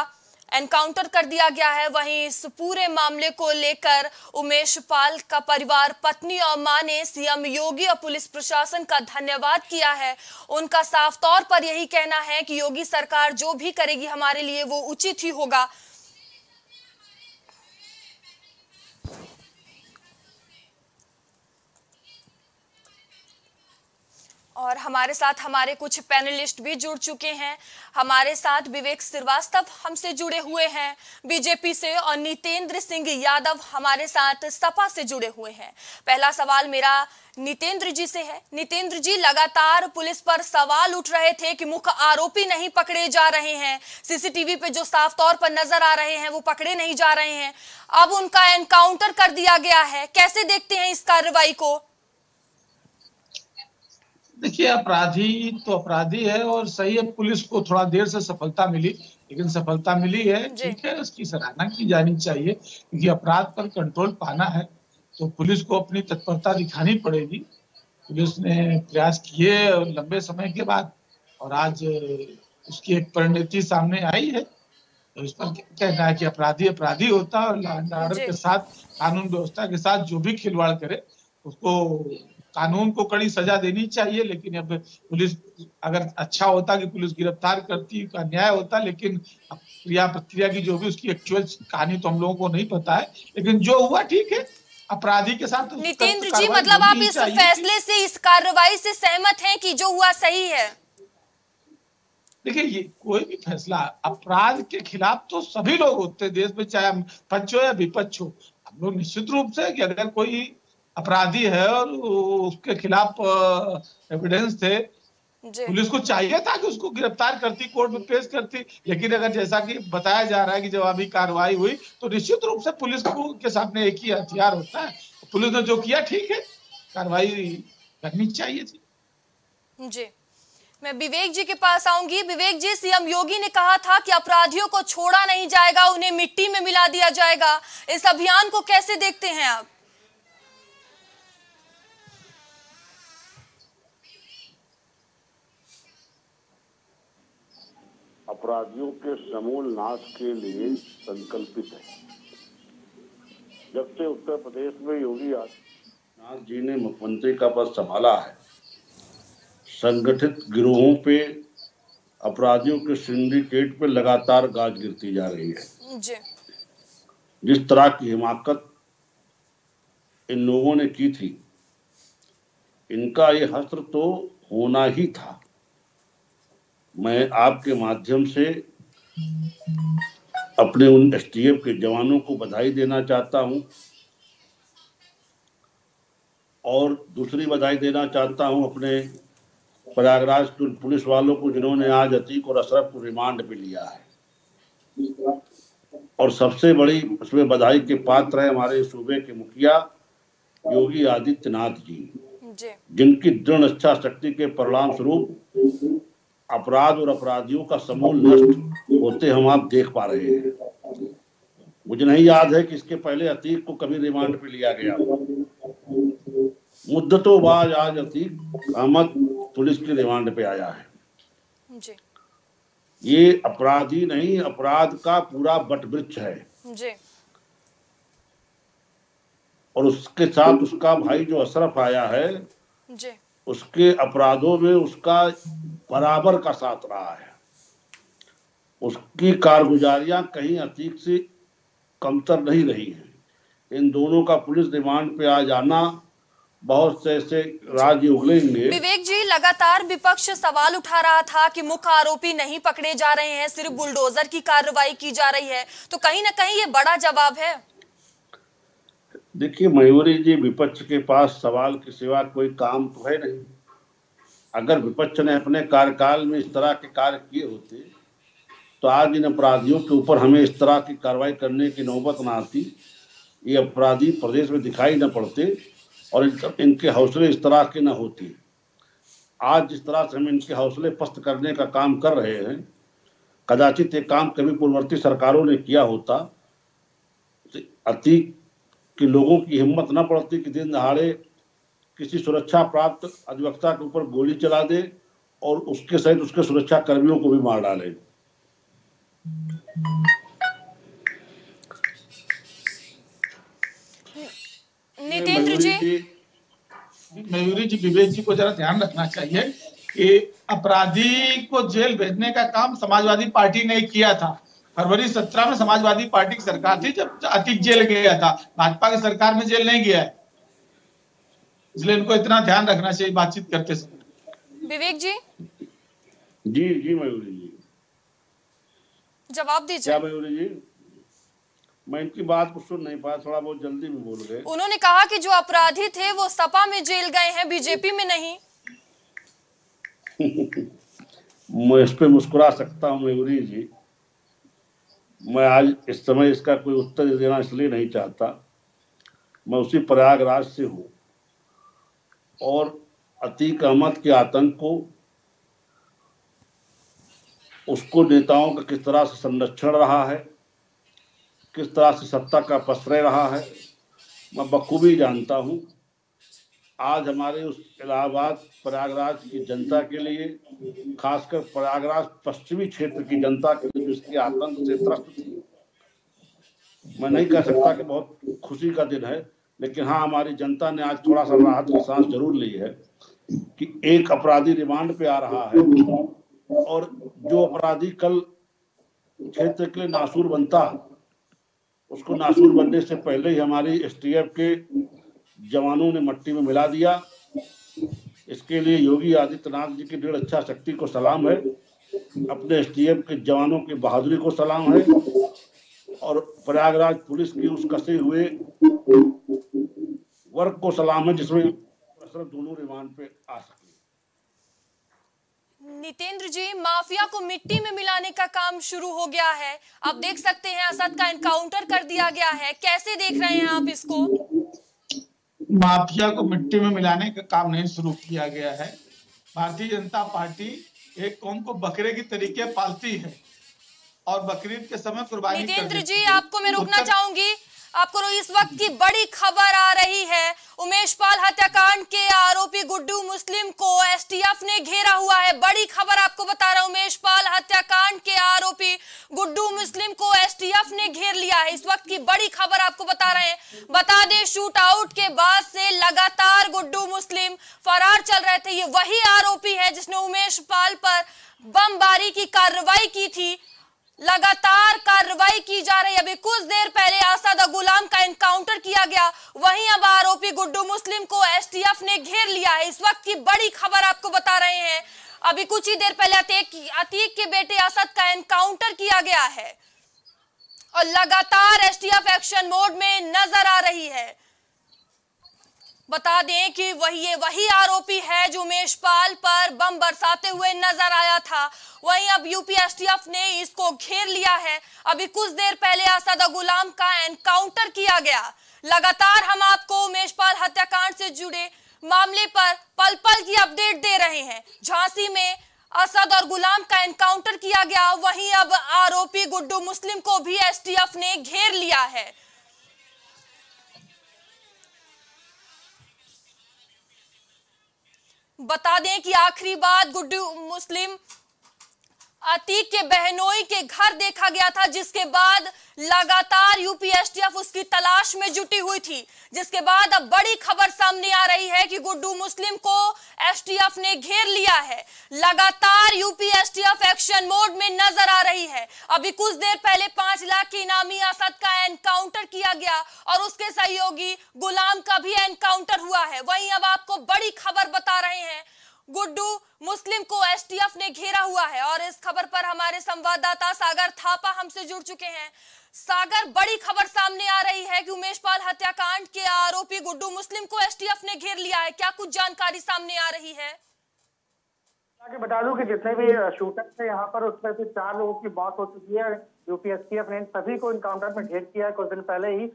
एनकाउंटर कर दिया गया है। वहीं इस पूरे मामले को लेकर उमेश पाल का परिवार, पत्नी और मां ने सीएम योगी और पुलिस प्रशासन का धन्यवाद किया है। उनका साफ तौर पर यही कहना है कि योगी सरकार जो भी करेगी हमारे लिए वो उचित ही होगा। और हमारे साथ हमारे कुछ पैनलिस्ट भी जुड़ चुके हैं। हमारे साथ विवेक श्रीवास्तव हमसे जुड़े हुए हैं बीजेपी से, और नितेंद्र सिंह यादव हमारे साथ सपा से जुड़े हुए हैं। पहला सवाल मेरा नितेंद्र जी से है। नितेंद्र जी, लगातार पुलिस पर सवाल उठ रहे थे कि मुख्य आरोपी नहीं पकड़े जा रहे हैं, सीसीटीवी पे जो साफ तौर पर नजर आ रहे हैं वो पकड़े नहीं जा रहे हैं, अब उनका एनकाउंटर कर दिया गया है। कैसे देखते हैं इस कार्रवाई को? देखिए, अपराधी तो अपराधी है, और सही है पुलिस को थोड़ा देर से सफलता मिली, लेकिन सफलता मिली है, ठीक है, उसकी सराहना की जानी चाहिए, क्योंकि अपराध पर कंट्रोल पाना है तो पुलिस को अपनी तत्परता दिखानी पड़ेगी। पुलिस ने प्रयास किए लंबे समय के बाद, और आज उसकी एक परिणति सामने आई है। तो इस पर कहना है कि अपराधी अपराधी होता है, और लॉ एंड ऑर्डर के साथ, कानून व्यवस्था के साथ जो भी खिलवाड़ करे उसको, कानून को कड़ी सजा देनी चाहिए। लेकिन अब पुलिस, अगर अच्छा होता कि पुलिस गिरफ्तार करती, का न्याय होता, लेकिन क्रिया प्रतिक्रिया की जो भी उसकी एक्चुअल कहानी तो हम लोगों को नहीं पता है, लेकिन जो हुआ ठीक है, अपराधी के साथ। नितेंद्र जी, मतलब आप इस फैसले से, इस कार्रवाई से सहमत हैं कि जो हुआ सही है? देखिए, ये कोई भी फैसला, अपराध के खिलाफ तो सभी लोग होते देश में, चाहे हम पक्ष हो या विपक्ष हो। हम लोग निश्चित रूप से कि अगर कोई अपराधी है और उसके खिलाफ एविडेंस थे, पुलिस को चाहिए था कि उसको गिरफ्तार करती, कोर्ट में पेश करती। लेकिन अगर जैसा कि बताया जा रहा है कि जवाबी कार्रवाई हुई, तो निश्चित रूप से पुलिस को के सामने एक ही हथियार होता है। पुलिस ने जो किया ठीक है, कार्रवाई करनी चाहिए थी। जी मैं विवेक जी के पास आऊंगी। विवेक जी, सीएम योगी ने कहा था कि अपराधियों को छोड़ा नहीं जाएगा, उन्हें मिट्टी में मिला दिया जाएगा। इस अभियान को कैसे देखते हैं आप? अपराधियों के समूल नाश के लिए संकल्पित है। जब से उत्तर प्रदेश में योगी आदित्यनाथ जी ने मुख्यमंत्री का पद संभाला है, संगठित गिरोहों पे, अपराधियों के सिंडिकेट पे लगातार गाज गिरती जा रही है जी। जिस तरह की हिमाकत इन लोगों ने की थी, इनका ये हस्त्र तो होना ही था। मैं आपके माध्यम से अपने उन एसटीएफ के जवानों को बधाई देना चाहता हूं और दूसरी बधाई देना चाहता हूं अपने प्रयागराज के पुलिस वालों को, जिन्होंने आज अतीक और अशरफ को रिमांड पे लिया है। और सबसे बड़ी उसमें बधाई के पात्र है हमारे सूबे के मुखिया योगी आदित्यनाथ जी, जिनकी दृढ़ इच्छा शक्ति के परिणाम स्वरूप अपराध और अपराधियों का समूल नष्ट होते हम आप देख पा रहे हैं। मुझे नहीं याद है कि इसके पहले अतीक को कभी रिमांड पे लिया गया। मुद्दतों बाद आज अतीक अहमद पुलिस के रिमांड पे आया है जी। ये अपराधी नहीं, अपराध का पूरा बटवृक्ष है जी। और उसके साथ उसका भाई जो अशरफ आया है जी, उसके अपराधों में उसका बराबर का साथ रहा है। उसकी कारगुजारियां कहीं अतीक से कमतर नहीं रही है। इन दोनों का पुलिस रिमांड पे आ जाना बहुत से ऐसे राज्य उगलेंगे। विवेक जी, लगातार विपक्ष सवाल उठा रहा था कि मुख्य आरोपी नहीं पकड़े जा रहे हैं, सिर्फ बुलडोजर की कार्रवाई की जा रही है, तो कहीं ना कहीं ये बड़ा जवाब है। देखिए मयूरी जी, विपक्ष के पास सवाल के सिवा कोई काम तो है नहीं। अगर विपक्ष ने अपने कार्यकाल में इस तरह के कार्य किए होते तो आज इन अपराधियों के ऊपर हमें इस तरह की कार्रवाई करने की नौबत न आती, ये अपराधी प्रदेश में दिखाई न पड़ते और इनके हौसले इस तरह के न होती। आज जिस तरह से हम इनके हौसले पस्त करने का काम कर रहे हैं, कदाचित ये काम कभी पूर्ववर्ती सरकारों ने किया होता तो अतीक के लोगों की हिम्मत न पड़ती कि दिन दहाड़े किसी सुरक्षा प्राप्त अधिवक्ता के ऊपर गोली चला दे और उसके सहित उसके सुरक्षा कर्मियों को भी मार डाले। मयूरी जी, मयूरी जी, विवेक जी को जरा ध्यान रखना चाहिए कि अपराधी को जेल भेजने का काम समाजवादी पार्टी ने किया था। फरवरी सत्रह में समाजवादी पार्टी की सरकार थी जब अतीक जेल गया था, भाजपा की सरकार में जेल नहीं गया है, इसलिए इनको इतना ध्यान रखना चाहिए बातचीत करते समय। विवेक जी, जी जी मयूरी जी जवाब दीजिए। क्या मयूरी जी, मैं इनकी बात को सुन नहीं पाया, थोड़ा बहुत जल्दी में बोल गए। उन्होंने कहा कि जो अपराधी थे वो सपा में जेल गए हैं, बीजेपी में नहीं। मैं इस पे मुस्कुरा सकता हूँ मयूरी जी। मैं आज इस समय इसका कोई उत्तर देना इसलिए नहीं चाहता, मैं उसी प्रयागराज से हूँ और अतीक अहमद के आतंक को, उसको नेताओं का किस तरह से संरक्षण रहा है, किस तरह से सत्ता का पसरे रहा है, मैं बखूबी जानता हूँ। आज हमारे उस इलाहाबाद प्रयागराज की जनता के लिए, खासकर प्रयागराज पश्चिमी क्षेत्र की जनता के लिए जिसकी आतंक से त्रस्त थी, मैं नहीं कह सकता कि बहुत खुशी का दिन है, लेकिन हाँ हमारी जनता ने आज थोड़ा सा राहत की सांस जरूर ली है कि एक अपराधी रिमांड पे आ रहा है और जो अपराधी कल क्षेत्र के लिए नासूर बनता, उसको नासूर बनने से पहले ही हमारी एसटीएफ के जवानों ने मट्टी में मिला दिया। इसके लिए योगी आदित्यनाथ जी की दृढ़ इच्छा शक्ति को सलाम है, अपने एसटीएफ के जवानों की बहादुरी को सलाम है और प्रयागराज पुलिस की उस कसे हुए वर्ग को सलाम है जिसमें दोनों रिमांड पे आ सके। नितेंद्र जी, माफिया को मिट्टी में मिलाने का काम शुरू हो गया है। आप देख सकते हैं असद का एनकाउंटर कर दिया गया है, कैसे देख रहे हैं आप इसको? माफिया को मिट्टी में मिलाने का काम नहीं शुरू किया गया है, भारतीय जनता पार्टी एक कौम को बकरे की तरीके पालती है और बकरीद के समय कुर्बानी। नितेंद्र जी आपको मैं रोकना चाहूंगी, आपको इस वक्त की बड़ी खबर आ रही है। उमेश पाल हत्याकांड के आरोपी गुड्डू मुस्लिम को एसटीएफ ने घेरा हुआ है। बड़ी खबर आपको बता रहा हूं, उमेश पाल हत्याकांड के आरोपी गुड्डू मुस्लिम को एसटीएफ ने घेर लिया है। इस वक्त की बड़ी खबर आपको बता रहे हैं। बता दें शूट आउट के बाद से लगातार गुड्डू मुस्लिम फरार चल रहे थे। ये वही आरोपी है जिसने उमेश पाल पर बमबारी की कार्रवाई की थी। लगातार कार्रवाई की जा रही है। अभी कुछ देर पहले असद और गुलाम का एनकाउंटर किया गया, वहीं अब आरोपी गुड्डू मुस्लिम को एसटीएफ ने घेर लिया है। इस वक्त की बड़ी खबर आपको बता रहे हैं। अभी कुछ ही देर पहले अतीक अतीक के बेटे असद का एनकाउंटर किया गया है और लगातार एसटीएफ एक्शन मोड में नजर आ रही है। बता दें कि वही वही आरोपी है जो उमेश पाल पर बम बरसाते हुए नजर आया था। वहीं अब यूपीएसटीएफ ने इसको घेर लिया है। अभी कुछ देर पहले असद और गुलाम का एनकाउंटर किया गया। लगातार हम आपको उमेश पाल हत्याकांड से जुड़े मामले पर पल पल की अपडेट दे रहे हैं। झांसी में असद और गुलाम का एनकाउंटर किया गया, वहीं अब आरोपी गुड्डू मुस्लिम को भी एसटीएफ ने घेर लिया है। बता दें कि आखिरी बार गुड्डू मुस्लिम अतीक के बहनोई के घर देखा गया था, जिसके बाद लगातार यूपीएसटीएफ उसकी तलाश में जुटी हुई थी। जिसके बाद अब बड़ी खबर सामने आ रही है कि गुड्डू मुस्लिम को एसटीएफ ने घेर लिया है। लगातार यूपीएसटीएफ एक्शन मोड में नजर आ रही है। अभी कुछ देर पहले पांच लाख के इनामी असद का एनकाउंटर किया गया और उसके सहयोगी गुलाम का भी एनकाउंटर हुआ है। वहीं अब आपको बड़ी खबर बता रहे हैं, गुड्डू मुस्लिम को एसटीएफ ने घेरा हुआ है। और इस खबर पर हमारे संवाददाता सागर थापा हमसे जुड़ चुके हैं। सागर, बड़ी खबर सामने आ रही है कि उमेश पाल हत्याकांड के आरोपी गुड्डू मुस्लिम को एसटीएफ ने घेर लिया है। क्या कुछ जानकारी सामने आ रही है? आगे बता दूं कि जितने भी शूटर थे यहाँ पर, उसमें से चार लोगों की मौत हो चुकी है। यूपीएसटीएफ ने सभी को इनकाउंटर में घेर किया है। कुछ दिन पहले ही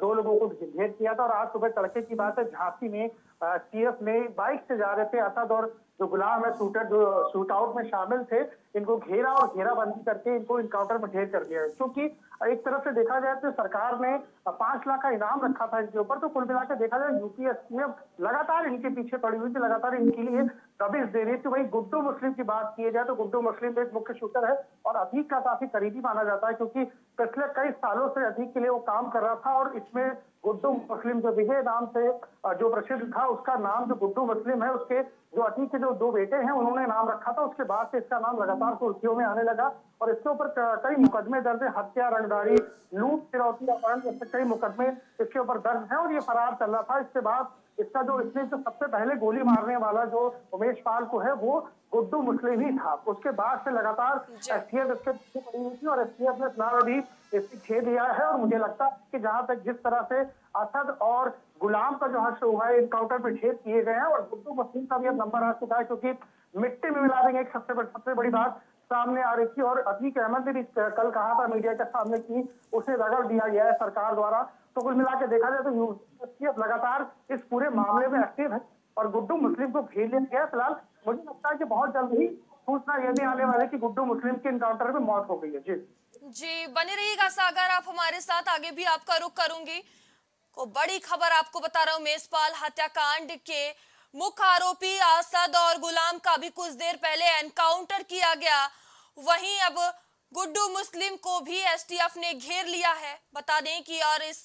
दो लोगों को घेर किया था और आज सुबह तड़के की बात है, झांसी में टीएफ ने बाइक से जा रहे थे असद और जो गुलाम है शूटर, जो शूट आउट में शामिल थे, इनको घेरा और घेराबंदी करके इनको इनकाउंटर में घेर कर दिया है। क्योंकि एक तरफ से देखा जाए तो सरकार ने पांच लाख का इनाम रखा था इसके ऊपर, तो कुल मिलाकर देखा जाए यूपीएसटीएफ लगातार इनके पीछे पड़ी हुई थी, लगातार इनके लिए दबिश दे रही थी। वही गुड्डू मुस्लिम की बात की जाए तो गुड्डू मुस्लिम एक मुख्य शूटर है और अतीक का काफी करीबी माना जाता है, क्योंकि पिछले कई सालों से अतीक के लिए वो काम कर रहा था। और इसमें गुड्डू मुस्लिम जो विजय नाम से जो प्रसिद्ध था, उसका नाम जो गुड्डू मुस्लिम है, उसके जो अतीक के जो दो बेटे हैं उन्होंने नाम रखा था। उसके बाद से इसका नाम लगातार कुर्सियों में आने लगा और इसके ऊपर कई मुकदमे दर्ज है। हत्या, रंगदारी, लूट, फिरौती, अपहरण जैसे कई मुकदमे इसके ऊपर दर्ज है और ये फरार चल रहा था। इसके बाद इसका जो इसने जो सबसे पहले गोली मारने वाला जो उमेश पाल को है वो गुड्डू मुस्लिम ही था। उसके बाद से लगातार एसटीएफ इसके पीछे पड़ी हुई थी और एसटीएफ ने अपना भी इसकी खेद लिया है। और मुझे लगता है कि जहां तक जिस तरह से असद और गुलाम का जो हश्र हुआ है, इनकाउंटर पे छेद किए गए हैं और गुड्डू मुस्लिम का भी अब नंबर आ चुका है, क्योंकि मिट्टी में मिला देंगे। एक सबसे सबसे बड़ी बात सामने आ रही थी और अतीक अहमद ने भी कल कहा था मीडिया के सामने कि उसे रगड़ दिया गया है सरकार द्वारा। तो कुल मिला के देखा जाए तो यूपीएसटीएफ लगातार इस पूरे मामले में एक्टिव है और गुड्डू मुस्लिम को घेर लिया गया। फिलहाल मुझे लगता है कि बहुत जल्द ही सूचना यह भी आने वाली कि गुड्डू मुस्लिम के इनकाउंटर में मौत हो गई है। जी जी बने रहिएगा सागर, आप हमारे साथ, आगे भी आपका रुख करूंगी। को बड़ी खबर आपको बता रहा हूं, उमेश पाल हत्याकांड के मुख्य आरोपी असद और गुलाम का भी कुछ देर पहले एनकाउंटर किया गया, वहीं अब गुड्डू मुस्लिम को भी एसटीएफ ने घेर लिया है। बता दें कि और इस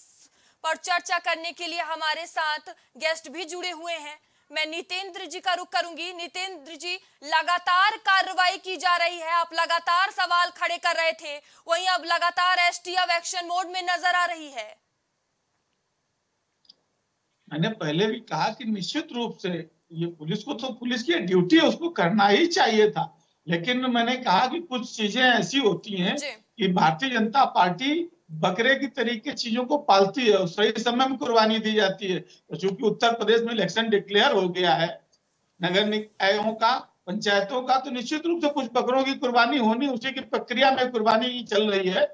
पर चर्चा करने के लिए हमारे साथ गेस्ट भी जुड़े हुए हैं। मैं नितेंद्र जी का रुख करूंगी। नितेंद्र जी, लगातार कार्रवाई की जा रही है, आप लगातार सवाल खड़े कर रहे थे, वहीं अब लगातार एसटीएफ एक्शन मोड में नजर आ रही है। मैंने पहले भी कहा कि निश्चित रूप से ये पुलिस को, तो पुलिस की ड्यूटी है, उसको करना ही चाहिए था। लेकिन मैंने कहा कि कुछ चीजें ऐसी होती हैं कि भारतीय जनता पार्टी बकरे की तरीके चीजों को पालती है और सही समय में कुर्बानी दी जाती है। तो चूंकि उत्तर प्रदेश में इलेक्शन डिक्लेयर हो गया है नगर निकायों का, पंचायतों का, तो निश्चित रूप से कुछ बकरों की कुर्बानी होनी, उसी की प्रक्रिया में कुर्बानी चल रही है।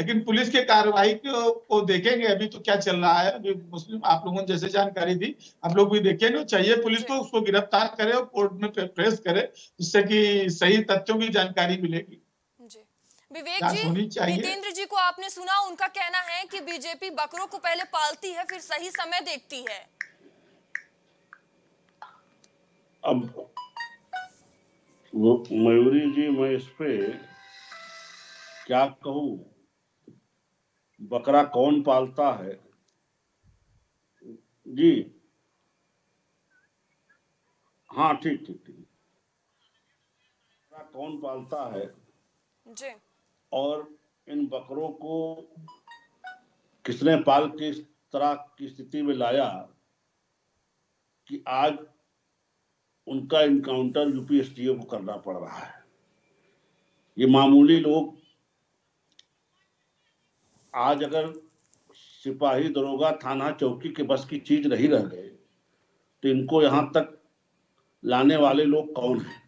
लेकिन पुलिस के कार्रवाई को देखेंगे, अभी तो क्या चल रहा है, अभी मुस्लिम आप लोगों ने जैसे जानकारी दी आप लोग भी देखेंगे, चाहिए पुलिस तो उसको गिरफ्तार करे और कोर्ट में प्रेस करे, जिससे कि सही तथ्यों की जानकारी मिलेगी। विवेक जी, जितेंद्र जी को आपने सुना, उनका कहना है कि बीजेपी बकरों को पहले पालती है फिर सही समय देखती है। अब वो मयूरी जी, मैं इस पे क्या कहूं, बकरा कौन पालता है जी? हाँ ठीक ठीक ठीक बकरा कौन पालता है जी, और इन बकरों को किसने पाल के इस तरह की स्थिति में लाया कि आज उनका इनकाउंटर यूपीएसटीओ को करना पड़ रहा है। ये मामूली लोग आज अगर सिपाही, दरोगा, थाना, चौकी के बस की चीज नहीं रह गए तो इनको यहां तक लाने वाले लोग कौन हैं,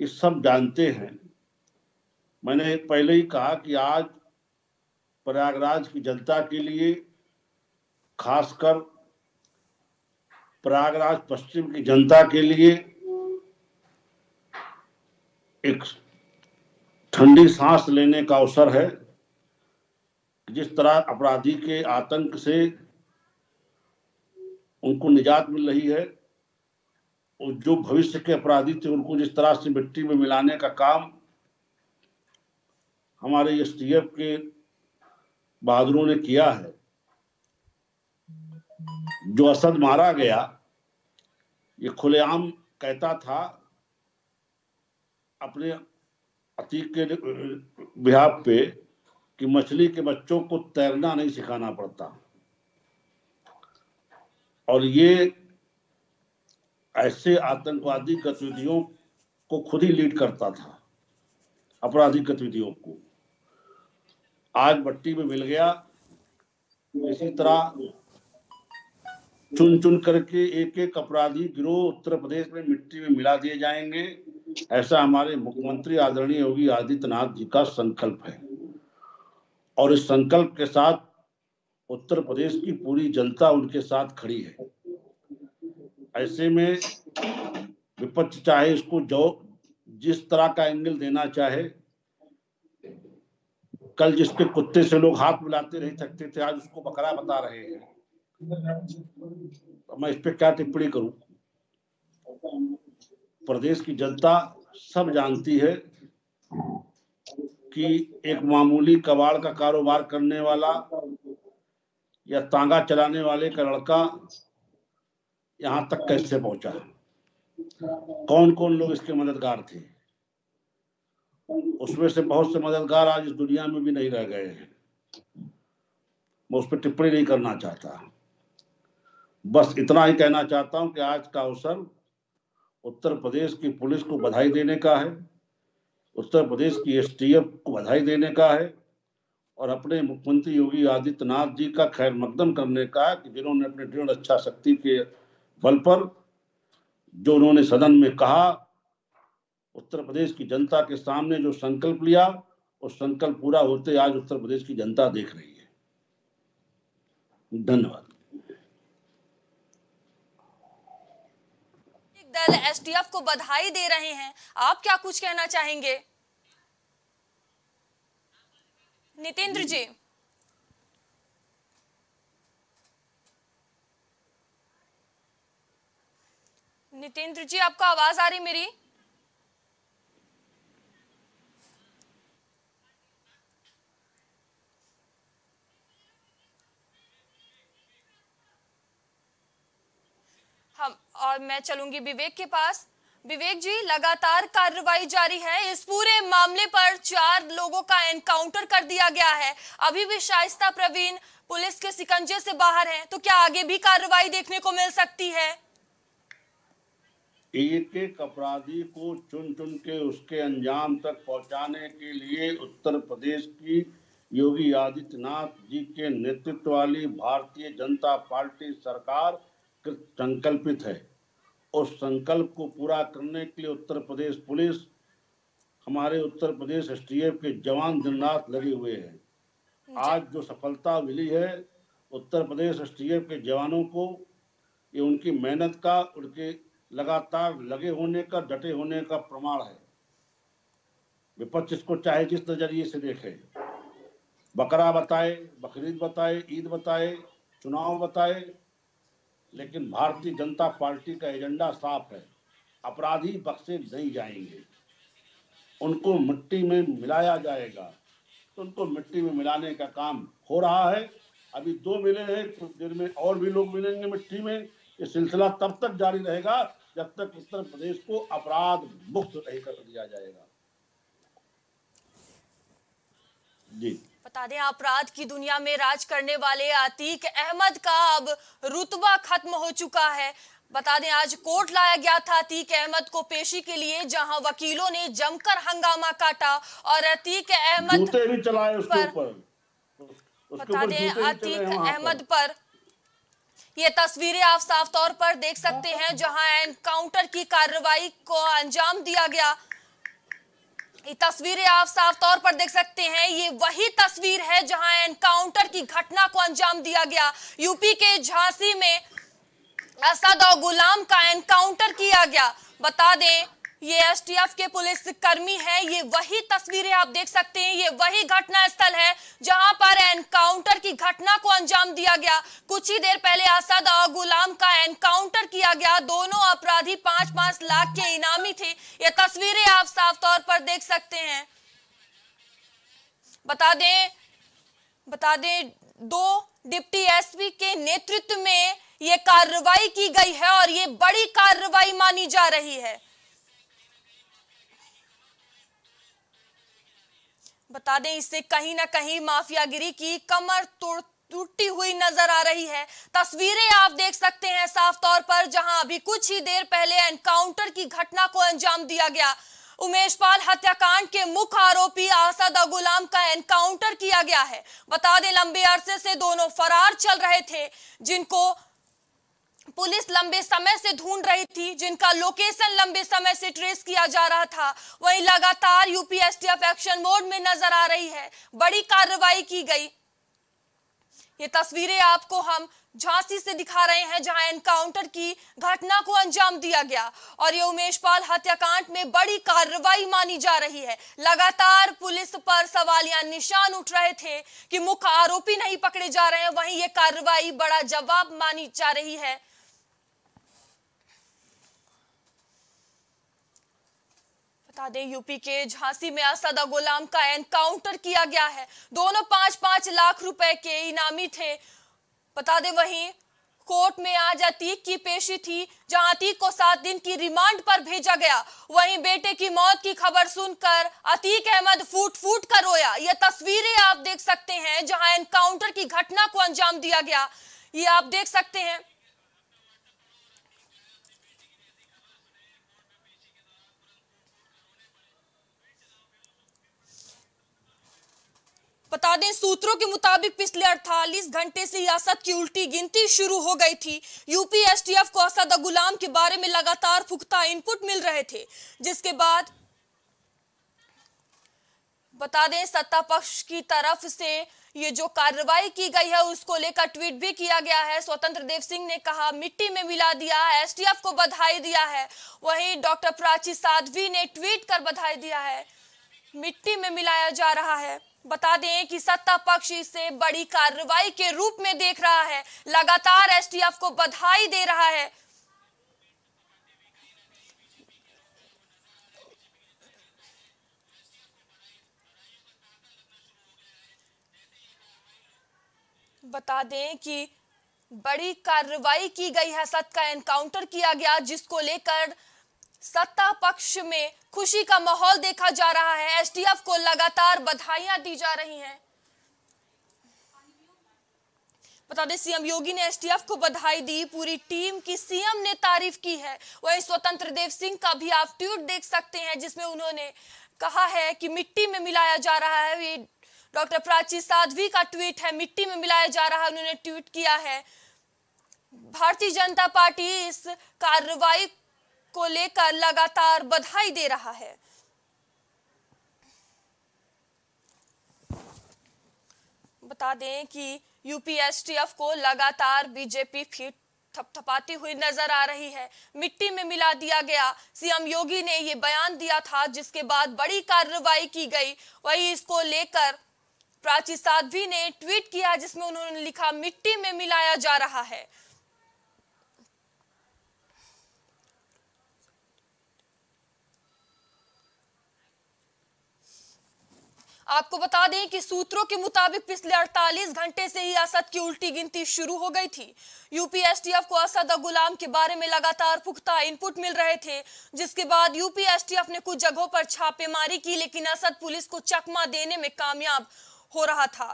ये सब जानते हैं। मैंने पहले ही कहा कि आज प्रयागराज की जनता के लिए, खासकर प्रयागराज पश्चिम की जनता के लिए एक ठंडी सांस लेने का अवसर है। जिस तरह अपराधी के आतंक से उनको निजात मिल रही है, और जो भविष्य के अपराधी थे उनको जिस तरह से मिट्टी में मिलाने का काम हमारे एसटीएफ के बहादुरों ने किया है। जो असद मारा गया, ये खुलेआम कहता था अपने अतीक के बिहाफ पे कि मछली के बच्चों को तैरना नहीं सिखाना पड़ता, और ये ऐसे आतंकवादी गतिविधियों को खुद ही लीड करता था, अपराधी गतिविधियों को। आज बट्टी में मिल गया। इसी तरह चुन चुन करके एक एक अपराधी गिरोह उत्तर प्रदेश में मिट्टी में मिला दिए जाएंगे, ऐसा हमारे मुख्यमंत्री आदरणीय योगी आदित्यनाथ जी का संकल्प है। और इस संकल्प के साथ उत्तर प्रदेश की पूरी जनता उनके साथ खड़ी है। ऐसे में विपक्ष चाहे इसको जो जिस तरह का एंगल देना चाहे, कल जिसके कुत्ते से लोग हाथ मिलाते नहीं सकते थे, आज उसको बकरा बता रहे हैं। तो मैं इस पे क्या टिप्पणी करूं? प्रदेश की जनता सब जानती है कि एक मामूली कबाड़ का कारोबार करने वाला या तांगा चलाने वाले का लड़का यहां तक कैसे पहुंचा, कौन कौन लोग इसके मददगार थे। उसमें से बहुत से मददगार आज इस दुनिया में भी नहीं रह गए हैं। मैं उस पर टिप्पणी नहीं करना चाहता, बस इतना ही कहना चाहता हूं कि आज का अवसर उत्तर प्रदेश की पुलिस को बधाई देने का है, उत्तर प्रदेश की एसटीएफ को बधाई देने का है, और अपने मुख्यमंत्री योगी आदित्यनाथ जी का खैर मकदम करने का है कि जिन्होंने अपने दृढ़ इच्छा शक्ति के बल पर जो उन्होंने सदन में कहा, उत्तर प्रदेश की जनता के सामने जो संकल्प लिया, उस संकल्प पूरा होते आज उत्तर प्रदेश की जनता देख रही है। धन्यवाद। दल एसटीएफ को बधाई दे रहे हैं, आप क्या कुछ कहना चाहेंगे नितेंद्र जी? नितेंद्र जी, आपको आवाज आ रही मेरी? हम और मैं चलूंगी विवेक के पास। विवेक जी, लगातार कार्रवाई जारी है। इस पूरे मामले पर चार लोगों का एनकाउंटर कर दिया गया है। अभी भी शायस्ता परवीन पुलिस के शिकंजे से बाहर है, तो क्या आगे भी कार्रवाई देखने को मिल सकती है? एक एक अपराधी को चुन चुन के उसके अंजाम तक पहुंचाने के लिए उत्तर प्रदेश की योगी आदित्यनाथ जी के नेतृत्व वाली भारतीय जनता पार्टी सरकार संकल्पित है। उस संकल्प को पूरा करने के लिए उत्तर प्रदेश पुलिस हमारे उत्तर प्रदेश एसटीएफ के जवान दिन रात लगे हुए हैं। आज जो सफलता मिली है उत्तर प्रदेश एसटीएफ के जवानों को, ये उनकी मेहनत का, उनके लगातार लगे होने का, डटे होने का प्रमाण है। विपक्ष इसको चाहे जिस नजरिए से देखे, बकरा बताए, बकरीद बताए, ईद बताए, चुनाव बताए, लेकिन भारतीय जनता पार्टी का एजेंडा साफ है। अपराधी बख्शे नहीं जाएंगे, उनको मिट्टी में मिलाया जाएगा। तो उनको मिट्टी में मिलाने का काम हो रहा है। अभी दो मिले हैं, कुछ देर में और भी लोग मिलेंगे मिट्टी में। ये सिलसिला तब तक जारी रहेगा जब तक उत्तर प्रदेश को अपराध मुक्त नहीं कर दिया जाएगा। जी बता दें, अपराध की दुनिया में राज करने वाले अतीक अहमद का अब रुतबा खत्म हो चुका है। बता दें, आज कोर्ट लाया गया था अतीक अहमद को पेशी के लिए, जहां वकीलों ने जमकर हंगामा काटा और अतीक अहमद भी चलाए उसके ऊपर। बता दें, अतीक अहमद पर ये तस्वीरें आप साफ तौर पर देख सकते हैं, जहां एनकाउंटर की कार्रवाई को अंजाम दिया गया। ये तस्वीरें आप साफ तौर पर देख सकते हैं, ये वही तस्वीर है जहां एनकाउंटर की घटना को अंजाम दिया गया। यूपी के झांसी में असद और गुलाम का एनकाउंटर किया गया। बता दें, ये एसटीएफ के पुलिस कर्मी है। ये वही तस्वीरें आप देख सकते हैं, ये वही घटना स्थल है जहां पर एनकाउंटर की घटना को अंजाम दिया गया। कुछ ही देर पहले असद और गुलाम का एनकाउंटर किया गया। दोनों अपराधी पांच पांच लाख के इनामी थे। ये तस्वीरें आप साफ तौर पर देख सकते हैं। बता दें बता दें दो डिप्टी एसपी के नेतृत्व में ये कार्रवाई की गई है और ये बड़ी कार्रवाई मानी जा रही है। बता दें, इससे कहीं ना कहीं माफियागिरी की कमर तोड़ टूटती हुई नजर आ रही है। तस्वीरें आप देख सकते हैं साफ तौर पर, जहां अभी कुछ ही देर पहले एनकाउंटर की घटना को अंजाम दिया गया। उमेश पाल हत्याकांड के मुख्य आरोपी असद और गुलाम का एनकाउंटर किया गया है। बता दें, लंबे अरसे से दोनों फरार चल रहे थे, जिनको पुलिस लंबे समय से ढूंढ रही थी, जिनका लोकेशन लंबे समय से ट्रेस किया जा रहा था। वहीं लगातार यूपी एसटीएफ एक्शन मोड में नजर आ रही है। बड़ी कार्रवाई की गई। ये तस्वीरें आपको हम झांसी से दिखा रहे हैं, जहां एनकाउंटर की घटना को अंजाम दिया गया और ये उमेश पाल हत्याकांड में बड़ी कार्रवाई मानी जा रही है। लगातार पुलिस पर सवालिया निशान उठ रहे थे कि मुख्य आरोपी नहीं पकड़े जा रहे हैं, वहीं ये कार्रवाई बड़ा जवाब मानी जा रही है। यूपी के झांसी में असद और गुलाम का एनकाउंटर किया गया है। दोनों पांच पांच लाख रुपए के इनामी थे। बता दे, वहीं कोर्ट में आज अतीक की पेशी थी, जहां अतीक को सात दिन की रिमांड पर भेजा गया। वहीं बेटे की मौत की खबर सुनकर अतीक अहमद फूट फूट कर रोया। ये तस्वीरें आप देख सकते हैं, जहां एनकाउंटर की घटना को अंजाम दिया गया। ये आप देख सकते हैं। बता दें, सूत्रों के मुताबिक पिछले अड़तालीस घंटे से असद की उल्टी गिनती शुरू हो गई थी। यूपी एसटीएफ को असद और गुलाम के बारे में लगातार पुख्ता इनपुट मिल रहे थे, जिसके बाद बता दें सत्ता पक्ष की तरफ से ये जो कार्रवाई की गई है उसको लेकर ट्वीट भी किया गया है। स्वतंत्र देव सिंह ने कहा, मिट्टी में मिला दिया, एसटीएफ को बधाई दिया है। वहीं डॉक्टर प्राची साध्वी ने ट्वीट कर बधाई दिया है, मिट्टी में मिलाया जा रहा है। बता दें कि सत्ता पक्ष इसे बड़ी कार्रवाई के रूप में देख रहा है, लगातार एसटीएफ को बधाई दे रहा है। बता दें कि बड़ी कार्रवाई की गई है, असद का एनकाउंटर किया गया, जिसको लेकर सत्ता पक्ष में खुशी का माहौल देखा जा रहा है। एसटीएफ को लगातार बधाइयां दी जा रही हैं। बता दें, सीएम योगी ने एसटीएफ को बधाई दी, पूरी टीम की सीएम ने तारीफ की है। वहीं स्वतंत्र देव सिंह का भी आप ट्वीट देख सकते हैं, जिसमें उन्होंने कहा है कि मिट्टी में मिलाया जा रहा है। डॉक्टर प्राची साध्वी का ट्वीट है, मिट्टी में मिलाया जा रहा है, उन्होंने ट्वीट किया है। भारतीय जनता पार्टी इस कार्रवाई को लेकर लगातार बधाई दे रहा है। बता दें कि यूपीएसटीएफ को लगातार बीजेपी फीट थपथपाती हुई नजर आ रही है, मिट्टी में मिला दिया गया। सीएम योगी ने ये बयान दिया था, जिसके बाद बड़ी कार्रवाई की गई। वहीं इसको लेकर प्राची साध्वी ने ट्वीट किया, जिसमें उन्होंने लिखा मिट्टी में मिलाया जा रहा है। आपको बता दें कि सूत्रों के मुताबिक पिछले अड़तालीस घंटे से ही असद की उल्टी गिनती शुरू हो गई थी। यूपीएसटीएफ को असद और गुलाम के बारे में लगातार पुख्ता इनपुट मिल रहे थे, जिसके बाद यूपीएसटीएफ ने कुछ जगहों पर छापेमारी की, लेकिन असद पुलिस को चकमा देने में कामयाब हो रहा था।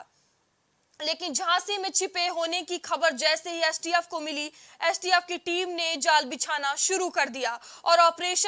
लेकिन झांसी में छिपे होने की खबर जैसे ही एसटीएफ को मिली, एसटीएफ की टीम ने जाल बिछाना शुरू कर दिया और ऑपरेशन